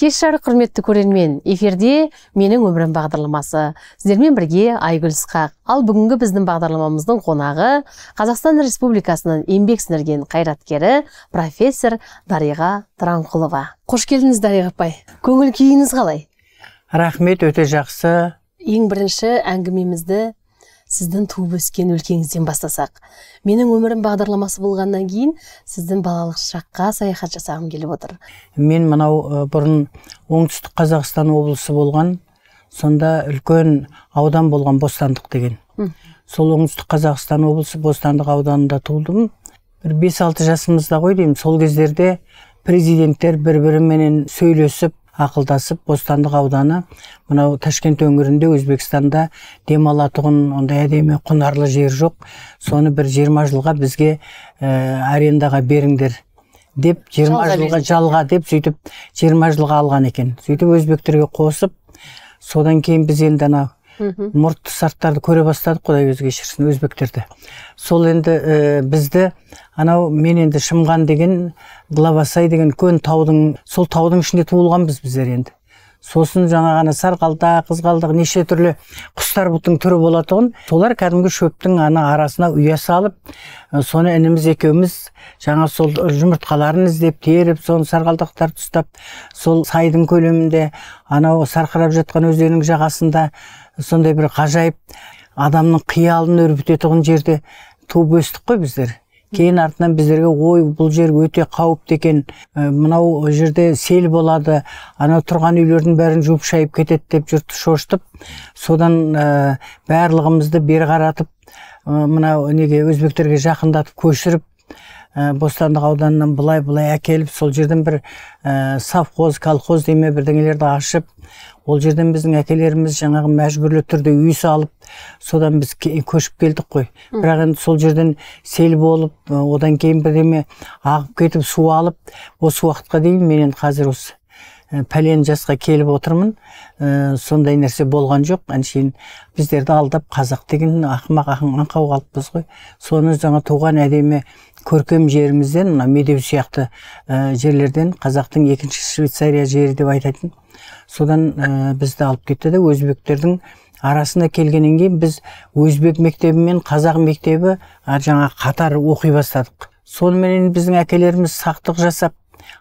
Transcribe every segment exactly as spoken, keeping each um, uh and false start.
Кеш жарық құрметті көрермен, эфирде менің өмірім бағдарламасы. Сіздермен бірге Айгүл Сықақ. Ал бүгінгі біздің бағдарламамыздың қонағы Қазақстан Республикасының еңбек сіңірген қайраткері профессор Дариға Тұранқұлова. Қош келдіңіз, Дариға апай. Көңіл күйіңіз қалай? Рахмет, өте жақсы. Ең бірінші әңгімемізді сіздің туып өскен өлкеңізден бастасақ. Менің өмірім бағдарламасы болғаннан кейін сіздің балалық шаққа саяхат жасағым келіп отыр. Мен мынау бұрын оңтүстік Қазақстан облысы болған, сонда үлкен аудан болған Бостандық деген. Үм. Сол оңтүстік Қазақстан облысы Бостандық ауданында туылдым. Бір бес алты жасымызда ғой деймін, сол кездерде президенттер бір-бірімен сөйлесіп, ақылдасып, Бостандық ауданы, мынау Ташкент өңірінде, Өзбекстанда демалатұғын, ондай әдемі құнарлы жер жоқ. Соны бір жиырма жылға бізге ә, арендаға беріңдер деп, жиырма жылға жалға деп, сөйтіп жиырма жылға алған екен. Сөйтіп өзбектерге қосып, содан кейін біз енді ана мұртты сарттарды көре бастадық, Құдай өзге шірсін, өзбектерді. Сол енді ә, бізді анау мен енді Шымған деген, Главасай деген көн таудың, сол таудың ішінде туылғанбыз біздер енді. Сосын жаңағаны сарқалдақ, қызғалдақ, неше түрлі құстар бұттың түрі болатығын. Солар кәдімгі шөптің ана арасына ұя салып, соны ініміз екеуміз жаңа сол жұмыртқаларын іздеп, теріп, соны сарқалдақтар тұстап, сол сайдың көлемінде, анау сарқырап жатқан өзеннің жағасында сондай бір ғажайып адамның қиялын өрбітетұғын жерде туып өстік қой біздер. Кейін артынан біздерге ой, бұл жер өте қауіпті екен, мынау жерде сел болады, ана тұрған үйлердің бәрін жуып шайып кетеді деп жұртты шошытып, содан ә, барлығымызды бері қаратып, ә, мынау неге өзбектерге жақындатып көшіріп, ә, Бостандық ауданынан былай-былай әкеліп, сол жерден бір ә, совхоз, колхоз деме бірдеңелерді ашып, ол жерден біздің әкелеріміз жаңағы мәжбүрлі түрде үй салып, содан біз көшіп келдік қой. Бірақ енді сол жерден сел болып, одан кейін бірдеме ағып кетіп, су алып, осы уақытқа дейін мен енді қазір осы пәлен жасқа келіп отырмын. Ә, сондай нәрсе болған жоқ. Әншейін біздерді алдап қазақ деген ақымақ аңқау қалыппыз ғой. Соны жаңа туған әдемі көркем жерімізден, мына Медеу сияқты ә, жерлерден, қазақтың екінші Швейцария жері деп айтатын. Содан ә, бізді алып кетті де өзбектердің арасына келгеннен кейін біз өзбек мектебі мен қазақ мектебі жаңа қатар оқи бастадық. Сонымен біздің әкелеріміз сақтық жасап,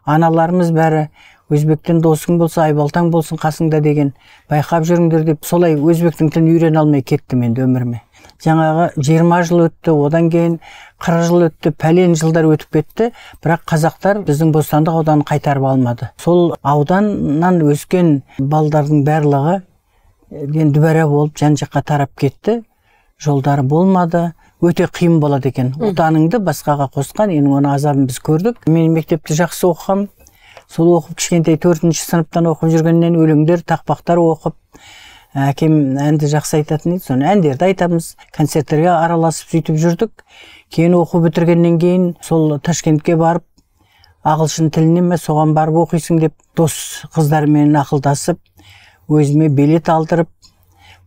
аналарымыз бәрі өзбектен досың болса, айбалтаң болсын қасыңда деген, байқап жүріңдер деп, солай өзбектің тілін үйрене алмай кеттім енді өміріме. Жаңағы жиырма жыл өтті, одан кейін қырық жыл өтті, пәлен жылдар өтіп кетті, бірақ қазақтар біздің Бостандық ауданын қайтарып алмады. Сол ауданнан өскен балдардың барлығы дүбәрә болып жан-жаққа тарап кетті, жолдары болмады, өте қиын болады екен. Отаныңды басқаға қосқан, енді оны азабын біз көрдік. Мен мектепті жақсы оқығам, сол оқып кішкентай төртінші сыныптан оқып жүргеннен өлеңдер, тақпақтар оқып, әкем әнді жақсы айтатын еді, соны әндерді айтамыз, концерттерге араласып сөйтіп жүрдік. Кейін оқу бітіргеннен кейін сол Ташкентке барып, ағылшын тіліне ме соған барып оқисың деп, дос қыздармен ақылдасып, өзіме билет алдырып,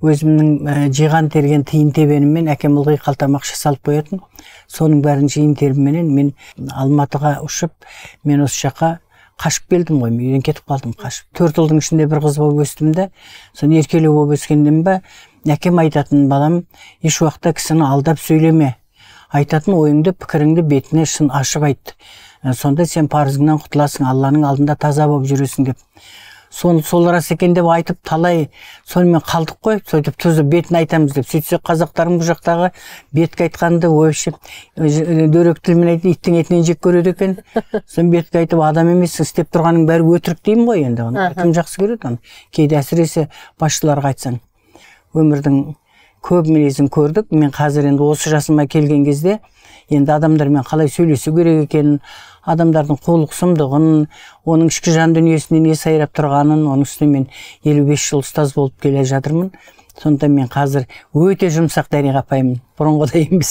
өзімнің жиған терген тиын тебеніммен әкем ылғи қалтама ақша салып қоятын. Соның бәрін жиын терімменен мен Алматыға ұшып, мен осы жаққа қашып келдім ғой, мен кетіп қалдым қашып. Төрт жылдың ішінде бір қыз болып өстім де, соны еркелеу болып өскенден бе, әкем айтатын балам, еш уақытта кісіні алдап сөйлеме. Айтатын ойыңды, пікіріңді бетіне шын ашып айт. Сонда сен парызыңнан құтыласың, Алланың алдында таза болып жүресің деп. Соны сол рас екен деп айтып талай, сонымен қалдық қой, сөйтіп тұзы бетін айтамыз деп. Сөйтсек қазақтарың бұл жақтағы бетке айтқанды ойшып, дөрек тілмен айтып, иттің етінен жек көреді екен. Сон бетке айтып, адам емессің, істеп тұрғаның бәрі өтірік деймін ғой енді. Кім жақсы көреді оны? Кейде әсіресе басшыларға айтсаң. Өмірдің көп мінезін көрдік. Мен қазір енді осы жасыма келген кезде енді адамдармен қалай сөйлесу керек екенін, адамдардың қулық сұмдығын, оның ішкі жан дүниесіне не сайрап тұрғанын, оның үстіне мен елу бес жыл ұстаз болып келе жатырмын. Сонда мен қазір өте жұмсақ Дариға апаймын. Бұрынғыдай емес.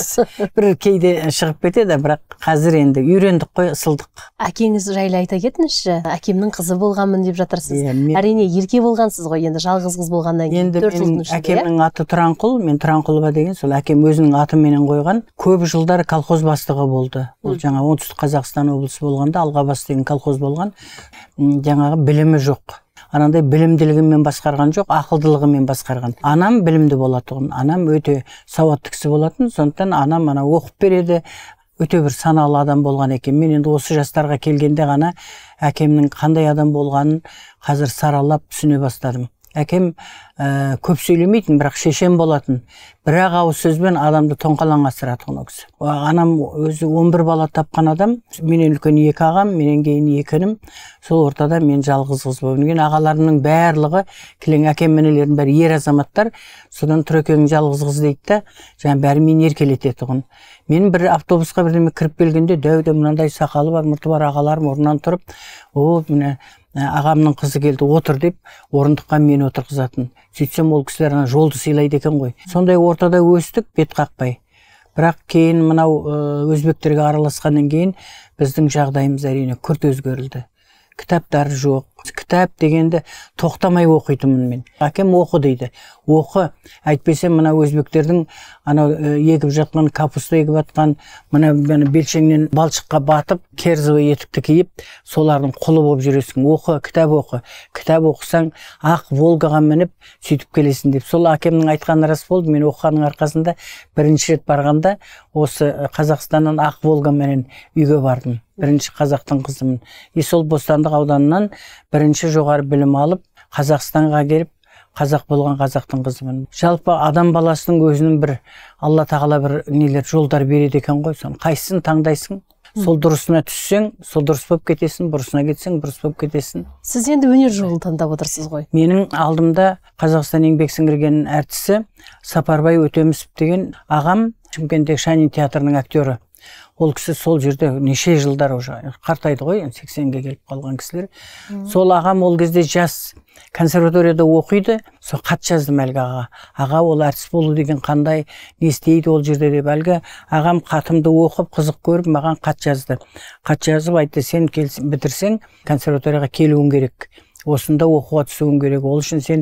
Бір кейде шығып кетеді, бірақ қазір енді үйрендік қой, ысылдық. Әкеңіз жайлы айта кетіңізші. Әкемнің қызы болғанмын деп жатырсыз. Әрине ерке болғансыз ғой, енді жалғыз қыз болғаннан кейін төрт жылдың ішінде. Әкемнің аты Тұранқұл, мен Тұранқұлова деген, сол әкем өзінің атыменен қойған. Көп жылдар колхоз бастығы болды. Ол жаңа Оңтүстік Қазақстан облысы болғанда Алғабас деген колхоз болған. Жаңағы білімі жоқ. Анандай білімділігімен басқарған жоқ, ақылдылығымен басқарған. Анам білімді болатұғын, анам өте сауатты кісі болатын, сондықтан анам ана оқып береді, өте бір саналы адам болған екен. Мен енді осы жастарға келгенде ғана әкемнің қандай адам болғанын қазір саралап түсіне бастадым. Әкем ә, көп сөйлемейтін, бірақ шешен болатын. Бірақ ауыз сөзбен адамды тоңқалаң асыратығын өксі. Анам өзі он бір бала тапқан адам, менен үлкен екі ағам, менен кейін екі інім. Сол ортада мен жалғыз қыз болып жүрген. Ағаларымның барлығы, кілең әкем інілердің бәрі ер азаматтар. Содан түрекең жалғыз қыз дейді де, жаңа бәрі мен еркелететұғын. Мен бір автобусқа бірдеме кіріп келгенде дәуде мынандай сақалы бар, мұрты бар ағаларым орнынан тұрып, о, міне ағамның қызы келді, отыр деп орындыққа мен отырғызатын. Сөйтсем ол кісілер жолды сыйлайды екен ғой. Сондай ортада өстік, бет қақпай. Бірақ кейін мынау өзбектерге араласқаннан кейін біздің жағдайымыз әрине күрт өзгерілді. Кітаптар жоқ. Кітап дегенде тоқтамай оқитынмын мен. Әкем оқы дейді. Оқы, әйтпесе мына өзбектердің анау егіп жатқан капуста егіп атқан, мына белшеңнен балшыққа батып, керзовый етікті киіп, солардың құлы болып жүресің. Оқы, кітап оқы. Кітап оқысаң, ақ Волгаға мініп, сөйтіп келесің деп. Сол әкемнің айтқаны рас болды. Мен оқығанның арқасында бірінші рет барғанда осы Қазақстаннан ақ Волгамен үйге бардым. Бірінші қазақтың қызымын. Есіл Бостандық ауданынан бірінші жоғары білім алып, Қазақстанға келіп, қазақ болған қазақтың қызымын. Жалпы адам баласының өзінің бір Алла тағала бір нелер жолдар береді екен ғой. Соны қайсысын таңдайсың? Сол дұрысына түссең, сол дұрыс болып кетесің, бұрысына кетсең, бұрыс болып кетесің. Сіз енді өнер жолын таңдап отырсыз ғой. Менің алдымда Қазақстан еңбек сіңірген әртісі Сапарбай Өтеміс деген ағам, Шымкенттегі Шанни театрының актері. Ол кісі сол жерде неше жылдар уже қартайды ғой, сексенге келіп қалған кісілер. Сол ағам ол кезде жас консерваторияда оқиды, сол хат жаздым әлгі аға. Аға, ол әртіс болу деген қандай, не істейді ол жерде деп әлгі ағам хатымды оқып, қызық көріп маған хат жазды. Хат жазып айтты, сен бітірсең консерваторияға келуің керек. Осында оқуға түсуің керек. Ол үшін сен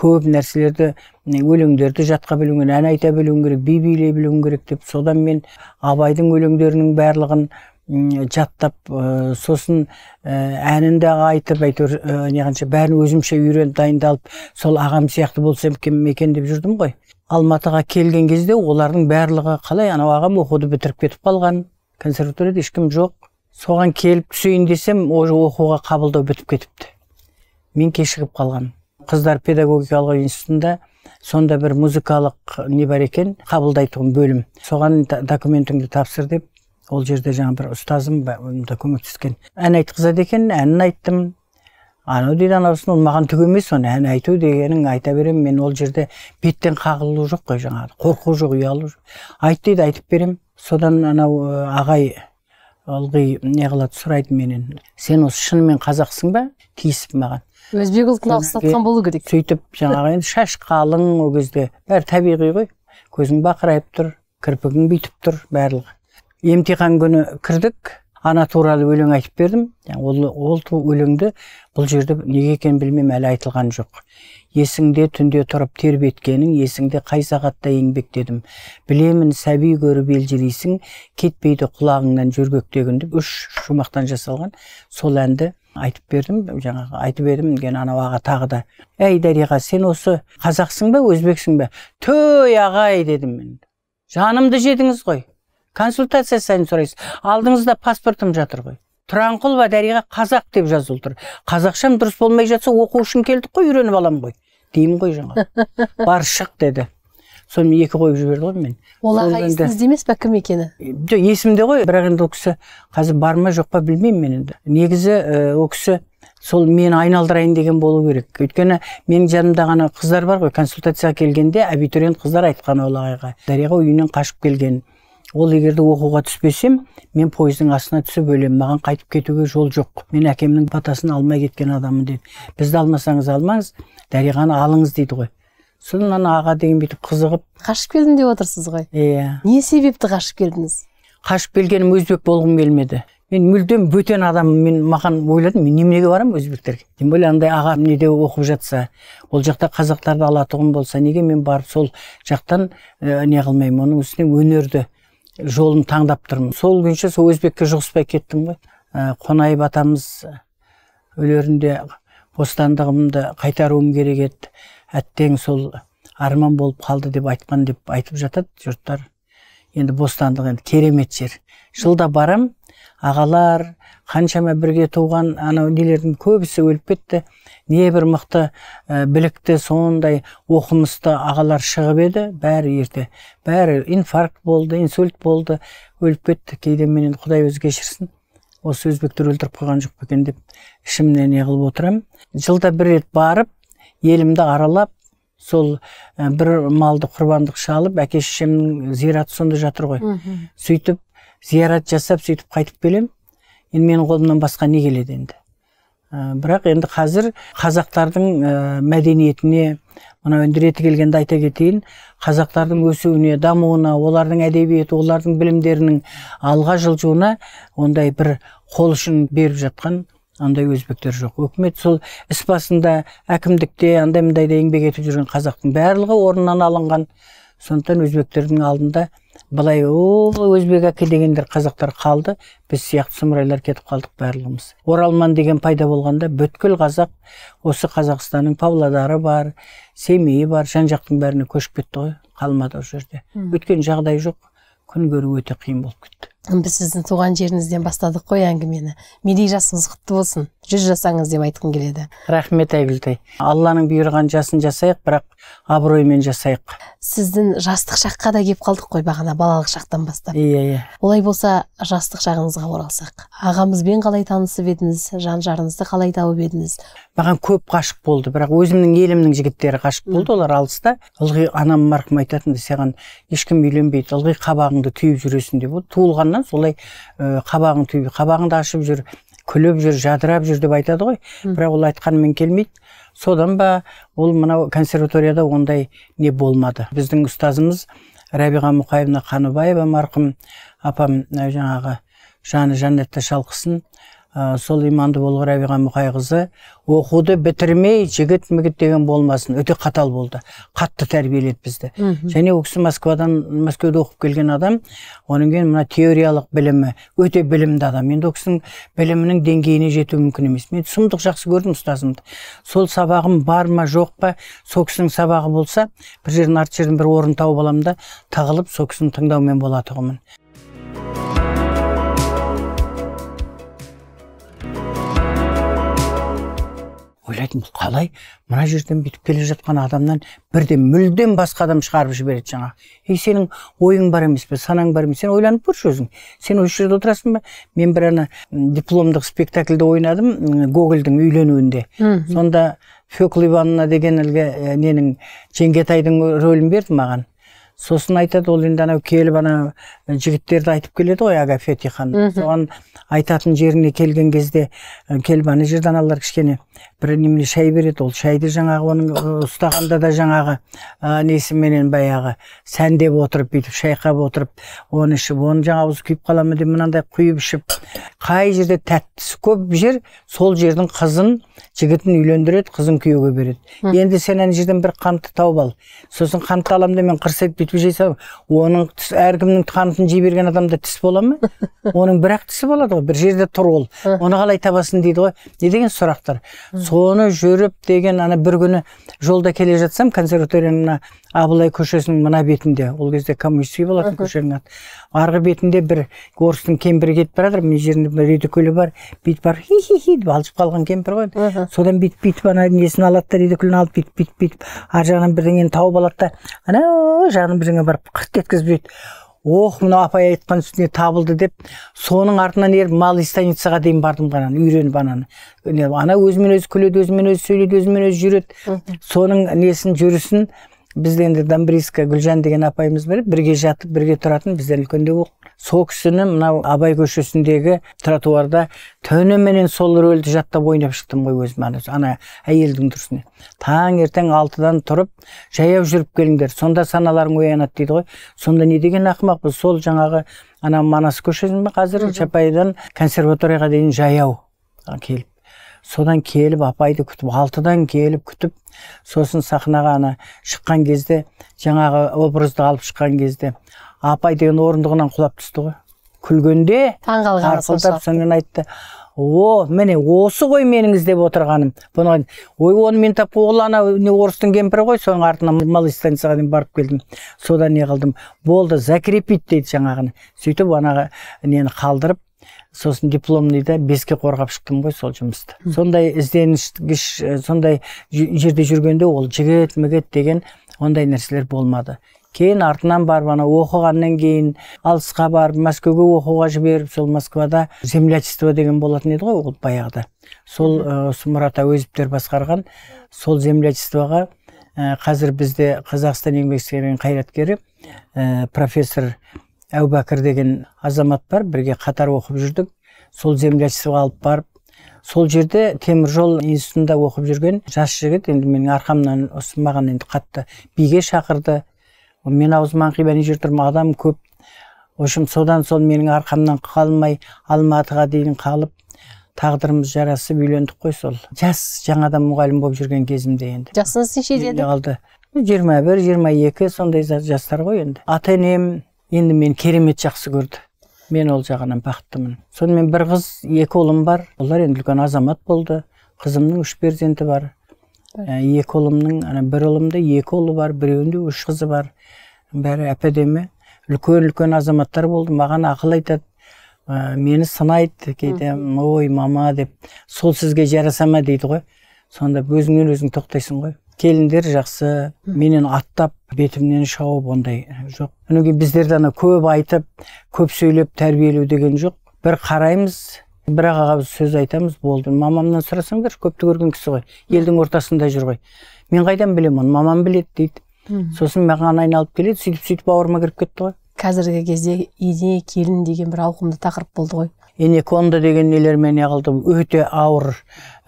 көп нәрселерді, өлеңдерді жатқа білуің керек, ән айта білуің керек, би билей білуің керек деп. Содан мен Абайдың өлеңдерінің барлығын жаттап, сосын әнінде айтып, әйтеуір неғанша бәрін өзімше үйреніп, дайындалып, сол ағам сияқты болсам екен деп жүрдім ғой. Алматыға келген кезде олардың барлығы қалай, анау ағам оқуды бітіріп кетіп қалған, консерваторияда ешкім жоқ. Соған келіп түсейін десем, оқуға қабылдау бітіп кетіпті. Мен кешігіп қалған. Қыздар педагогикалық институтында сонда бір музыкалық не бар екен, қабылдайтын бөлім. Соған документіңді тапсыр деп, ол жерде жаңа бір ұстазым да көмектескен. Ән айтқызады екен, әнін айттым. Анау дейді анаусын, ол маған түк емес, оны ән айту дегенін айта беремін. Мен ол жерде беттен қағылу жоқ қой, жаңағы қорқу жоқ, ұялу жоқ. Айт дейді, айтып берем. Содан анау ағай ылғи не қылады, сұрайды менен. Сен осы шынымен қазақсың ба? Тиісіп маған. Өзбек ұлтына ұқсатқан болу керек. Сөйтіп жаңағы енді шаш қалың ол кезде. Бәрі табиғи ғой. Көзің бақырайып тұр, кірпігің бүйтіп тұр, барлығы. Емтихан күні кірдік, ана туралы өлең айтып бердім. Ол өлеңді бұл жерде неге екенін білмеймін, әлі айтылған жоқ. Есіңде түнде тұрып тербеткенің, есіңде қай сағатта еңбектедім. Білемін, сәби көріп елжірейсің, кетпейді құлағыңнан жүргөктегің деп үш жұмақтан жасалған сол әнді айтып бердім, жаңағы айтып едім, деген анау аға тағы да. Әй Дариға, сен осы қазақсың ба, өзбексің ба? Төй ағай дедім мен. Жанымды жедіңіз ғой. Консультация сайын сұрайсыз. Алдыңызда паспортым жатыр ғой. Тұранқұлова Дариға қазақ деп жазылып тұр. Қазақшам дұрыс болмай жатса оқу үшін келдік қой, үйреніп алам ғой. Дейім ғой жаңа. Бар шық деді. Соны екі қойып жіберді ғой мен. Ол аға есіңізде емес пе, кім екені? Есімде ғой, бірақ енді ол кісі қазір бар ма жоқ па білмеймін мен енді. Негізі ол кісі сол мені айналдырайын деген болу керек. Өйткені менің жанымда ғана қыздар бар ғой, консультацияға келгенде абитуриент қыздар айтқан ол ағайға. Дариға үйінен қашып келген. Ол егерде оқуға түспесем, мен пойыздың астына түсіп өлем, маған қайтып кетуге жол жоқ. Мен әкемнің батасын алмай кеткен адамын деді. Бізді алмасаңыз алмаңыз, Дариғаны алыңыз дейді ғой. Сонан аға деген бүйтіп қызығып. Қашып келдім деп отырсыз ғой? Иә. Не себепті қашып келдіңіз? Қашып келгенім өзбек болғым келмеді. Мен мүлдем бөтен адам, мен маған ойладым, мен немеге барам өзбектерге. Мен ойлай андай ағам неде оқып жатса, ол жақта қазақтарды алатұғым болса, неге мен барып сол жақтан ә, не қылмаймын, оның үстіне өнерді жолын таңдап тұрмын. Сол күнше сол өзбекке жұғыспай кеттім ғой. Ә, Қонай батамыз өлерінде бостандығымды қайтаруым керек еді. Әттең сол арман болып қалды деп айтқан деп айтып жатады жұрттар. Енді бостандық енді керемет жер. Жылда барам, ағалар, қаншама бірге туған анау нелердің көбісі өліп кетті. Не бір мықты ә, білікті, сондай оқымысты ағалар шығып еді, бәрі ерте. Бәрі инфаркт болды, инсульт болды, өліп кетті. Кейде менен Құдай өзі кешірсін. Осы өзбектер өлтіріп қойған жоқ екен деп ішімнен не қылып отырам. Жылда бір рет барып, елімді аралап, сол бір малды құрбандық шалып, әке шешемнің зираты сонда жатыр ғой. Сөйтіп, зиярат жасап, сөйтіп қайтып келем. Енді менің қолымнан басқа не келеді енді. Бірақ енді қазір қазақтардың мәдениетіне, мына өндіреті келгенде айта кетейін, қазақтардың өсуіне, дамуына, олардың әдебиеті, олардың білімдерінің алға жылжуына ондай бір қол ұшын беріп жатқан андай өзбектер жоқ. Өкімет сол іс басында, әкімдікте, андай мындайда еңбек етіп жүрген қазақтың барлығы орнынан алынған. Сондықтан өзбектердің алдында былай о өзбек әке дегендер қазақтар қалды, біз сияқты сұмырайлар кетіп қалдық барлығымыз. Оралман деген пайда болғанда бүткіл қазақ, осы Қазақстанның Павлодары бар, Семейі бар, жан жақтың бәріне көшіп кетті ғой, қалмады ол жерде. Өткен жағдай жоқ, күн көру өте қиын болып кетті. Біз сіздің туған жеріңізден бастадық қой әңгімені. Мерей жасыңыз құтты болсын, жүз жасаңыз деп айтқым келеді. Рахмет Айгүлтай. Алланың бұйырған жасын жасайық, бірақ абыроймен жасайық. Сіздің жастық шаққа да кеп қалдық қой бағана, балалық шақтан бастап. Иә, иә. Олай болса, жастық шағыңызға оралсақ. Ағамызбен қалай танысып едіңіз, жан-жарыңызды қалай тауып едіңіз? Маған көп қашық болды, бірақ өзімнің елімнің жігіттері қашық болды, олар алыста. Ылғи анам марқұм айтатын, саған ешкім үйленбейді, ылғи қабағыңды түйіп жүресің деп. Туылған солай қабағын түйіп, қабағыңды ашып жүр, күліп жүр, жадырап жүр деп айтады ғой. Бірақ ол айтқанымен келмейді. Содан ба, ол мынау консерваторияда ондай не болмады. Біздің ұстазымыз Рәбиға Мұқаевна Қаныбаева марқұм апам жаңағы жаны жаннатта шалқысын, сол иманды болғы Рәбиға Мұқайқызы оқуды бітірмей жігіт мігіт деген болмасын, өте қатал болды, қатты тәрбиеледі бізді. Және ол кісі Москвадан, Москвада оқып келген адам, оның кейін мына теориялық білімі, өте білімді адам. Енді ол кісінің білімінің деңгейіне жету мүмкін емес. Мен сұмдық жақсы көрдім ұстазымды. Сол сабағым бар ма, жоқ па, сол кісінің сабағы болса, бір жерін арт жерін бір орын тауып аламын да, тағылып сол кісіні тыңдаумен болатұғымын. Ойлайтын, бұл қалай, мұна жерден бітіп келе жатқан адамнан бірде мүлден басқа адам шығарып жібереді жаңа. Ей, сенің ойың бар емес пе, санаң бар емес, сен ойланып көрші өзің. Сен осы жерде отырасың ба? Мен бір ана дипломдық спектакльді ойнадым, Гогольдің үйленуінде. Сонда Фёкл Ивановна деген әлгі ненің Жеңгетайдың рөлін берді маған. Сосын айтады, ол енді анау келіп ана жігіттерді айтып келеді ғой, аға Фетихан. Соған айтатын жеріне келген кезде келіп ана жерден алар кішкене бір немне шай береді, ол шайды жаңағы оның ұстағанда да жаңағы несіменен баяғы сәндеп отырып бүйтіп шайқап отырып оны ішіп, оны жаңауыз күйіп қаламын деп мынандай құйып ішіп, қай жерде тәттісі көп жер, сол жердің қызын жігітін үйлендіреді, қызын күйеуге береді. Енді сен ана жерден бір қантты тауып ал. Сосын қантты аламын деп мен қырсайып бүйтіп жейсем, оның әркімнің қантын жей берген адамда тіс бола ма? Оның бірақ тісі болады ғой, бір жерде тұр ол. Оны қалай табасын дейді ғой. Не деген сұрақтар. Соны жүріп деген ана бір күні жолда келе жатсам, консерваторияның Абылай көшесінің мына бетінде, ол кезде коммунист үй болатын көшенің аты. Арғы бетінде бір орыстың кемпірі кетіп барады, мен жерінде бір редикүлі бар, бүйтіп барып хи-хи-хи деп алып қалған кемпір ғой. Содан бүйтіп бүйтіп ана несін алады да, редикүлін алып бүйтіп бүйтіп бүйтіп ар жағынан бірдеңені тауып алады да, анау жағынан бірдеңе барып қырт еткізіп жібереді. Ох, мына апай айтқан үстіне табылды деп, соның артынан еріп малый станицаға дейін бардым ғананы, үйреніп ананы. Ана өзімен өзі күледі, өзімен өзі сөйледі, өзімен өзі жүреді. Соның несін жүрісін бізденде Дамбриска Гүлжан деген апайымыз бар, бірге жатып, бірге тұратын біздер үлкенде оқ. Сол кісіні мынау Абай көшесіндегі тротуарда төніменен сол рөлді жаттап ойнап шықтым ғой өзім ана, ана әйелдің тұрсыны. Таңертең алтыдан тұрып, жаяу жүріп келіңдер. Сонда саналарың оянады дейді ғой. Сонда не деген ақымақпыз? Сол жаңағы ана Манас көшесін бе қазір Чапайдан консерваторияға дейін жаяу келіп. Содан келіп, апайды күтіп, алтыдан келіп күтіп, сосын сахнаға ана шыққан кезде, жаңағы образды алып шыққан кезде, апай деген орындығынан құлап түсті ғой. Күлгенде арқылдап сонымен айтты: "О, міне осы ғой меніңіз деп отырғаным." Бұны ой, оны мен тап оғлана не орыстың кемпірі ғой, соның артынан мал станцияға дейін барып келдім. Содан не қылдым? Болды, закрепить дейді жаңағыны. Сөйтіп анаға нені қалдырып, сосын дипломныйда беске қорғап шықтым ғой сол жұмысты. Сондай ізденіш, сондай жерде жүргенде ол жігіт, мігіт деген ондай нәрселер болмады. Кейін артынан барып ана оқығаннан кейін алысқа барып Мәскеуге оқуға жіберіп, сол Москвада землячество деген болатын еді ғой ол баяғыда. Сол Мұрат Әуезовтер басқарған сол землячествоға қазір бізде Қазақстан еңбек сіңірген қайраткері профессор Әубәкір деген азамат бар, бірге қатар оқып жүрдік. Сол землячествоға алып барып, сол жерде теміржол институтында оқып жүрген жас жігіт енді менің арқамнан ұсынмаған енді қатты биге шақырды. Мен аузымнан қибәне жер тұрмын, адам көп. Ошым содан сол менің арқамнан қалмай Алматыға дейін қалып, тағдырымыз жарасып үйлендік қой сол. Жас жаңадан мұғалім болып жүрген кезімде енді. Жасыңыз неше деді? жиырма бір жиырма екі сондай жастар ғой енді. Ата-енем енді мен керемет жақсы көрді. Мен ол жағынан бақыттымын. Сонымен бір қыз, екі ұлым бар. Олар енді үлкен азамат болды. Қызымның үш перзенті бар. Екі ұлымның, бір ұлымда екі ұлы бар, біреуінде үш қызы бар. Бәрі әпәдемі. Үлкен-үлкен азаматтар болды. Маған ақыл айтады, мені сынайды, кейде, ой, мама деп, сол сізге жарасама дейді ғой. Сонда өзіңнен өзің тоқтайсың ғой. Келіндер жақсы, менен аттап, бетімнен шауып ондай жоқ. Өнеге біздерді ана көп айтып, көп сөйлеп тәрбиелеу деген жоқ. Бір қараймыз, бір ағаға сөз айтамыз, болды. Мамамнан сұрасаңдар, көпті көрген кісі ғой. Елдің ортасында жүр ғой. Мен қайдан білем оны? Мамам біледі дейді. Сосын маған айналып келеді, сөйтіп-сөйтіп бауырыма кіріп кетті ғой. Қазіргі кезде ене келін деген бір ауқымды тақырып болды ғой. Ене конда деген нелер мен ағылды, өте ауыр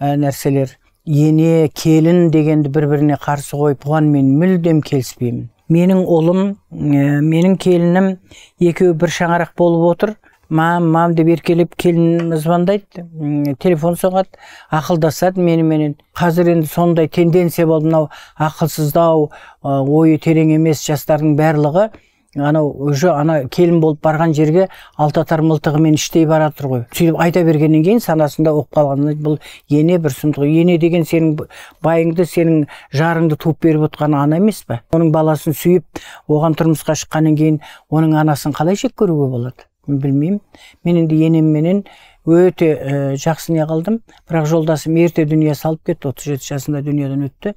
нәрселер. Ене келін дегенді бір-біріне қарсы қойып, оған мен мүлдем келіспеймін. Менің ұлым, ә, менің келінім екеуі бір шаңарақ болып отыр. Мам, мам деп еркелеп келінім звондайды, телефон соғады, ақылдасады мені-менен. Қазір енді сондай тенденция болды, мынау ақылсыздау, ойы терең емес жастардың барлығы. Анау уже ана келін болып барған жерге алтатар мылтығымен іштей баратыр ғой. Сөйтіп айта бергеннен кейін санасында оқып қалған, бұл ене бір сұмдық. Ене деген сенің байыңды, сенің жарыңды туып беріп отқан ана емес пе? Оның баласын сүйіп, оған тұрмысқа шыққаннан кейін оның анасын қалай жек көруге болады? Мен білмеймін. Мен енді енемменен өте жақсы не қалдым. Бірақ жолдасым ерте дүние салып кетті, отыз жеті жасында дүниеден өтті.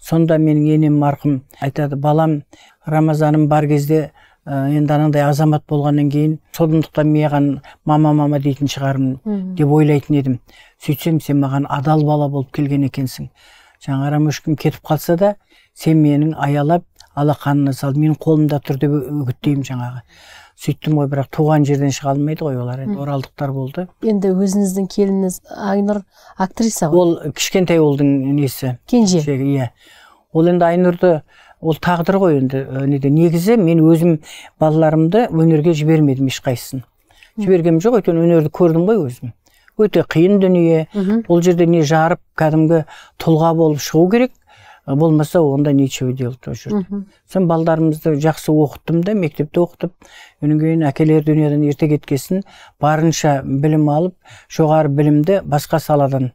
Сонда менің енем марқұм айтады: "Балам, Рамазаным бар кезде енді анандай азамат болғаннан кейін сондықтан маған мама мама дейтін шығармын" деп ойлайтын едім. Сөйтсем, сен маған адал бала болып келген екенсің. Жаңа Рамөшкім кетіп қалса да, сен менің аялап алақанына салып, менің қолымда тұр деп үгіттеймін жаңағы. Сөйттім ғой, бірақ туған жерден шыға алмайды ғой олар, енді оралдықтар болды. Енді өзіңіздің келініңіз Айнұр актриса ғой. Ол кішкентай ұлдың несі? Кенже. Иә. Ол енді Айнұрды ол тағдыр ғой енді. Негізі мен өзім балаларымды өнерге жібермедім ешқайсысын. Жібергем жоқ, өйткені өнерді көрдім ғой өзім. Өте қиын дүние. Ол жерде не жарып, кәдімгі тұлға болып шығу керек. Болмаса онда нечеу делді ол жүрді. Сон балаларымызды жақсы оқыттым да, мектепте оқытып, өніңген әкелер дүниеден ерте кеткесін, барынша білім алып, жоғары білімді басқа саладан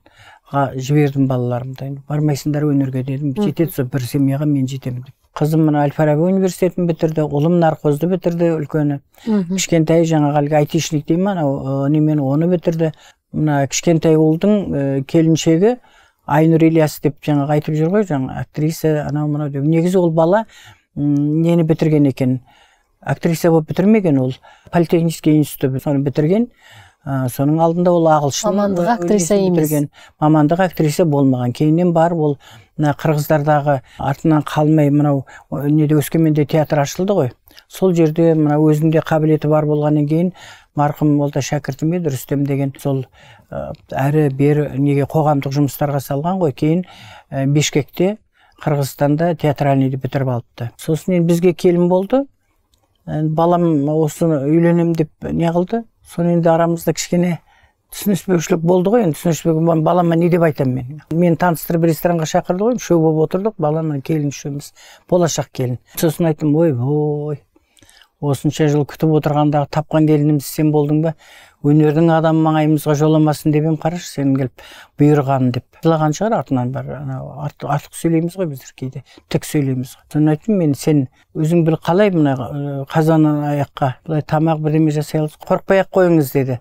жібердім балаларымды. Бармайсыңдар өнерге дедім, жетеді бір семьяға мен жетемін деп. Қызым мына Әл-Фараби университетін бітірді, ұлым нархозды бітірді үлкені. Кішкентай жаңағы айтишник деймін, анау немен оны бітірді. Мына кішкентай ұлдың келіншегі Айнұр Ильяс деп жаңағы айтып жүр ғой, жаңа актриса анау мынау деп. Негізі ол бала нені бітірген екен? Актриса болып бітірмеген ол. Политехнический институтты соны бітірген. Соның алдында ол ағылшын мамандық актриса емес. Мамандық актриса болмаған. Кейіннен барып ол қырғыздардағы артынан қалмай мынау неде Өскеменде театр ашылды ғой. Сол жерде мынау өзінде қабілеті бар болғаннан кейін марқұм молда шәкіртім еді Рүстем деген сол әрі бері неге қоғамдық жұмыстарға салған ғой. Кейін Бишкекте Қырғызстанда театральныйды бітіріп алыпты. Сосын бізге келін болды. Балам осы үйленем деп не қылды? Соны енді арамызда кішкене түсініспеушілік болды ғой. Түсініспеушілік балама не деп айтам мен. Мен таныстырып ресторанға шақырды ғой. Шөу болып отырдық. Баламның келін үшеуміз. Болашақ келін. Сосын айттым, ой, ой. Осынша жыл күтіп отырғандағы тапқан келініміз сен болдың ба? Өнердің адамы маңайымызға жоламасын деп ем, қарашы сенің келіп бұйырғаның деп. Жылаған шығар артынан бар. Артық сөйлейміз ғой біздер кейде. Тік сөйлейміз ғой. Соны айттым мен, сен өзің біл қалай мына қазанның аяққа былай тамақ бірдеме жасай аласың. Қорқпай-ақ қойыңыз деді.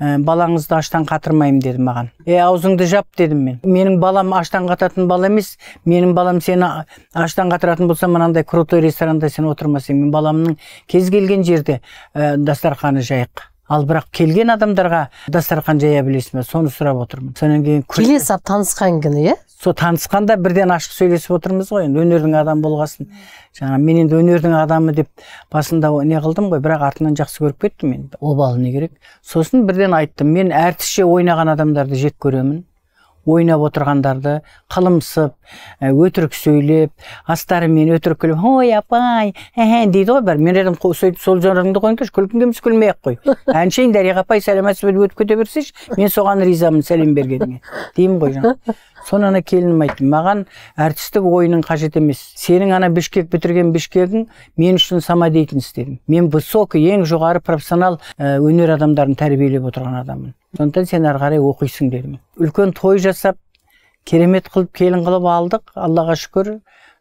Балаңызды аштан қатырмаймын деді маған. Е, аузыңды жап дедім мен. Менің балам аштан қататын бала емес. Менің балам сені аштан қатыратын болса, мынандай крутой ресторанда сен отырмасаң. Мен баламның кез келген жерде дастарханы жайық. Ал бірақ келген адамдарға дастархан жая білесің бе, соны сұрап отырмын. Сонан кейін келесіп танысқан күні, е? Со танысқанда бірден ашық сөйлесіп отырмыз ғой. Енді өнердің адамы болғасын. Жаңа мен енді өнердің адамы деп басында не қылдым ғой, бірақ артынан жақсы көріп кеттім мен. Обал не керек? Сосын бірден айттым, мен әртісше ойнаған адамдарды жек көремін. Ойнап отырғандарды қалымсып, өтірік сөйлеп, астарымен өтірік күліп, ой, апай, әхән дейді ғой бар. Мен едім, сол жанрыңды қойыңды, күлкін кеміз күлмей-ақ қой. Әншейін Дариға апай, сәлемәсі бөліп өтіп көте берсеш, мен соған ризамын сәлем бергеніме. Деймін ғой жаңа. Соны ана келінім айттым, маған әртістік ойының қажет емес. Сенің ана Бішкек бітірген Бішкегің мен үшін сама дейтін істедім. Мен высокы, ең жоғары профессионал өнер адамдарын тәрбиелеп отырған адамын. Сондықтан сен ары қарай оқисың дедім. Үлкен той жасап, керемет қылып, келін қылып алдық, Аллаға шүкір.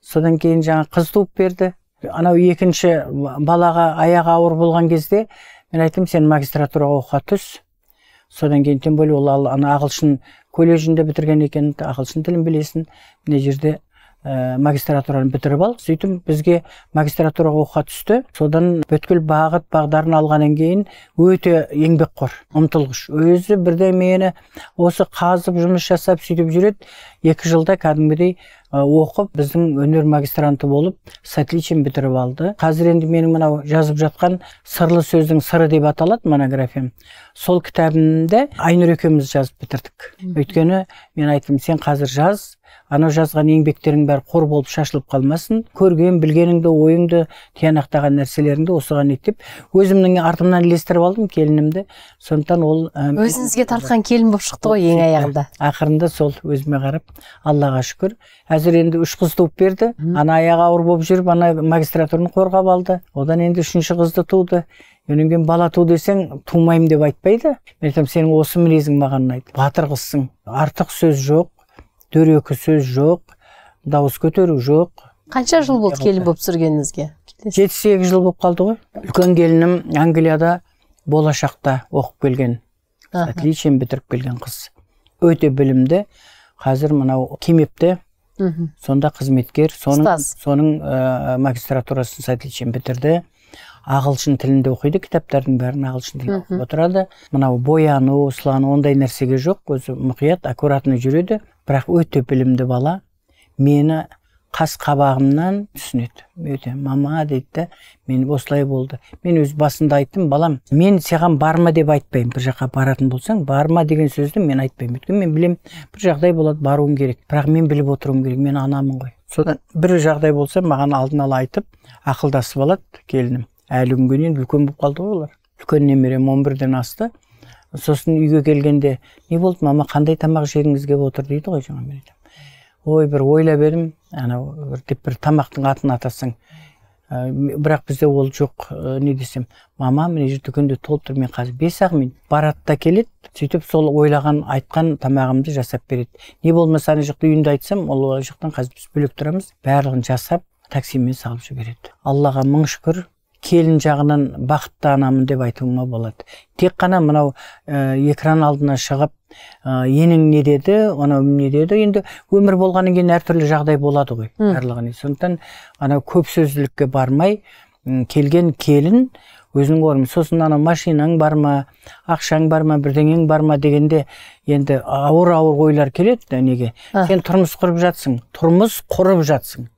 Содан кейін жаңа қыз туып берді. Анау екінші балаға аяғы ауыр болған кезде мен айттым, сен магистратураға оқуға түс. Содан кейін тем более ол ана ағылшын колледжінде бітірген екен, ағылшын тілін білесін, мына жерде магистратураны бітіріп ал. Сөйтіп бізге магистратураға оқуға түсті. Содан бүткіл бағыт бағдарын алғаннан кейін өте еңбекқор, ұмтылғыш. Өзі бірде мені осы қазып жұмыс жасап сөйтіп жүреді. Екі жылда кәдімгідей оқып, біздің өнер магистранты болып, сәтличен бітіріп алды. Қазір енді менің мынау жазып жатқан сырлы сөздің сыры деп аталады монографиям. Сол кітабымды Айнұр екеуміз жазып бітірдік. Өйткені мен айттым, сен қазір жаз, анау жазған еңбектерің бәрі қор болып шашылып қалмасын. Көрген, білгеніңді, ойыңды, тиянақтаған нәрселеріңді осыған ектеп, өзімнің артымнан ілестіріп алдым келінімді. Сондықтан ол өзіңізге тартқан келін болып шықты ғой ең аяғында. Ақырында сол өзіме қарап, Аллаға шүкір. Әзір енді үш қыз туып берді. Ана аяғы ауыр болып жүріп, ана магистратураны қорғап алды. Одан енді үшінші қызды туды. Өніңген бала ту десең, тумаймын деп айтпайды. Мен айтам, сенің осы мінезің маған ұнайды. Батыр қызсың. Артық сөз жоқ. Дөрекі сөз жоқ, дауыс көтеру жоқ. Қанша жыл болды келін болып сүргеніңізге? жеті сегіз жыл болып қалды ғой. Үлкен келінім Англияда болашақта оқып келген, отличен бітіріп келген қыз. Өте білімді, қазір мынау Кемепте, сонда қызметкер, соның магистратурасын отличен бітірді. Ағылшын тілінде оқиды, кітаптардың бәрін ағылшын тілінде оқып отырады. Мынау бояну, ұслану, ондай нәрсеге жоқ, өзі мұқият, аккуратны жүреді. Бірақ өте білімді бала мені қас қабағымнан түсінеді. Өте, мама дейді, мен осылай болды. Мен өз басында айттым, балам, мен саған барма деп айтпаймын. Бір жаққа баратын болсаң, барма деген сөзді мен айтпаймын. Өйткені мен білем, бір жағдай болады, баруым керек. Бірақ мен біліп отыруым керек, мен анамын ғой. Содан бір жағдай болса, маған алдын ала айтып, ақылдасып алады келінім. Әлі күнгенен үлкен болып қалды олар. Үлкен немерем он бірден асты. Сосын үйге келгенде, не болды, мама, қандай тамақ жегіңіз кеп отыр дейді ғой жаңа мен айтам. Ой, бір ойлап едім, анау деп бір тамақтың атын атасың. Бірақ бізде ол жоқ, не десем, мама, міне жүр дүкенде толып тұр, мен қазір бес-ақ минут барады да келеді. Сөйтіп сол ойлаған, айтқан тамағымды жасап береді. Не болмаса ана жақта үйінде айтсам, ол жақтан қазір біз бөлек тұрамыз. Барлығын жасап, таксимен салып жібереді. Аллаға мың шүкір. Келін жағынан бақытты анамын деп айтуыма болады. Тек қана мынау экран алдына шығып, енің не деді, анау не деді. Енді өмір болғаннан кейін әртүрлі жағдай болады ғой. Барлығын. Сондықтан анау көп сөзділікке бармай келген келін өзің көрмі. Сосын ана машинаң барма, ақшаң барма, бірдеңең барма дегенде енді ауыр-ауыр ойлар келеді де неге? Сен тұрмыс құрып жатсың, тұрмыс құрып жатсың.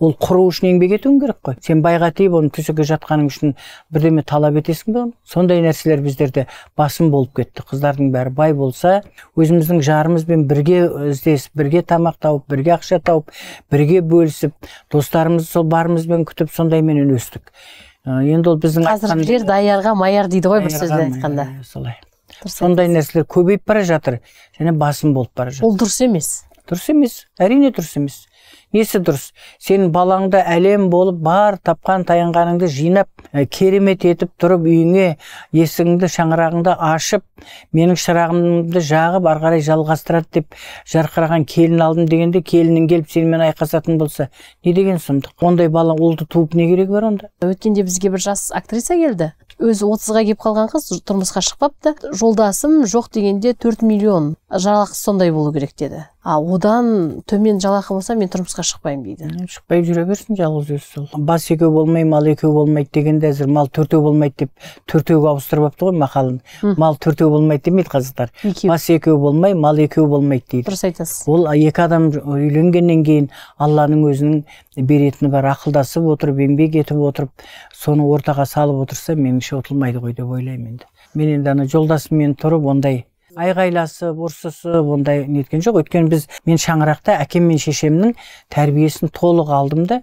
Ол құру үшін еңбек етуің керек қой. Сен байға тиіп, оның төсекке жатқаның үшін бірдеме талап етесің бе? Сондай нәрселер біздерде басым болып кетті. Қыздардың бәрі бай болса, өзіміздің жарымызбен бірге іздесіп, бірге тамақ тауып, бірге ақша тауып, бірге бөлісіп, достарымызды сол барымызбен күтіп, сондаймен өстік. Енді ол біздің қазіргілер даярға майар дейді ғой, бір сөзбен айтқанда. Сондай нәрселер көбейіп бара жатыр, және басым болып бара жатыр. Ол дұрыс емес. Дұрыс емес, әрине дұрыс емес. Несі дұрыс? Сен балаңда әлем болып, бар тапқан таянғаныңды жинап, керемет етіп тұрып үйіңе, есіңді шаңырағыңды ашып, менің шырағымды жағып, арғарай жалғастырады деп жарқыраған келін алдым дегенде, келінің келіп сенімен айқасатын болса, не деген сұмдық? Ондай бала ұлды туып не керек бар онда? Өткенде бізге бір жас актриса келді. Өзі отызға кеп қалған қыз, тұрмысқа шықпапты. Жолдасым жоқ дегенде төрт миллион жалақы сондай болу керек деді. А одан төмен жалақы болса мен тұрмысқа шықпаймын дейді. Шықпай жүре берсін жалғыз өзі сол. Бас екеу болмай, мал екеу болмайды дегенде әзір мал төртеу болмайды деп төртеуге ауыстырып апты ғой мақалын. Мал төртеу болмайды демейді қазақтар. Бас екеу болмай, мал екеу болмайды дейді. Дұрыс айтасыз. Ол екі адам үйленгеннен кейін Алланың өзінің беретіні бар, ақылдасып отырып, еңбек етіп отырып, соны ортаға салып отырса, меніңше ұтылмайды ғой деп ойлаймын енді. Мен енді ана жолдасыммен тұрып ондай айғайласы, борсысы, ондай неткен жоқ. Өткен біз, мен шаңырақта әкем мен шешемнің тәрбиесін толық алдым да,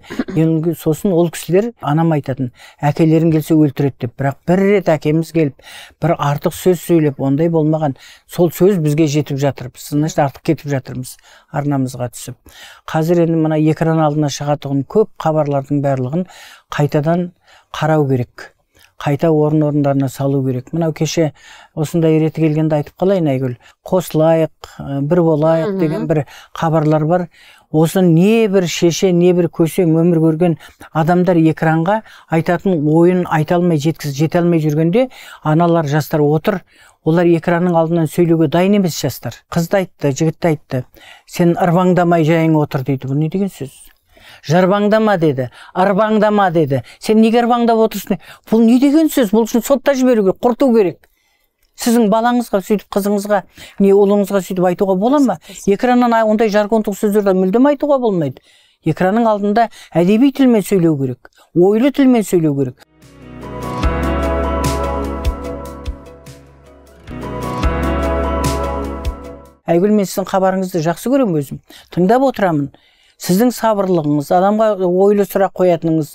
сосын ол кісілер анам айтатын, әкелерің келсе өлтіреді деп. Бірақ бір рет әкеміз келіп, бір артық сөз сөйлеп, ондай болмаған. Сол сөз бізге жетіп жатыр. Сынышты артық кетіп жатырмыз, арнамызға түсіп. Қазір енді мына екран алдына шығатығын көп хабарлардың барлығын қайтадан қарау керек. Қайта орын орындарына салу керек. Мынау кеше осындай реті келгенде айтып қалайын Айгүл. Қосылайық, бір болайық деген бір хабарлар бар. Осы не бір шеше, не бір көсең өмір көрген адамдар экранға айтатын ойын айта алмай жеткізіп жете алмай жүргенде аналар жастар отыр. Олар экранның алдынан сөйлеуге дайын емес жастар. Қызды айтты, жігітті айтты. Сен ырбаңдамай жайың отыр дейді. Бұл не деген сөз? Жарбаңдама деді, арбаңдама деді. Сен неге арбаңдап отырсың? Бұл не деген сөз? Бұл үшін сотта жіберу керек, құрту керек. Сіздің балаңызға сөйтіп, қызыңызға, не ұлыңызға сөйтіп айтуға бола ма? Экраннан ондай жаргонтық сөздерді мүлдем айтуға болмайды. Экранның алдында әдеби тілмен сөйлеу керек, ойлы тілмен сөйлеу керек. Айгүл, мен сіздің хабарыңызды жақсы көрем өзім. Тыңдап отырамын. Сіздің сабырлығыңыз, адамға ойлы сұрақ қоятыныңыз,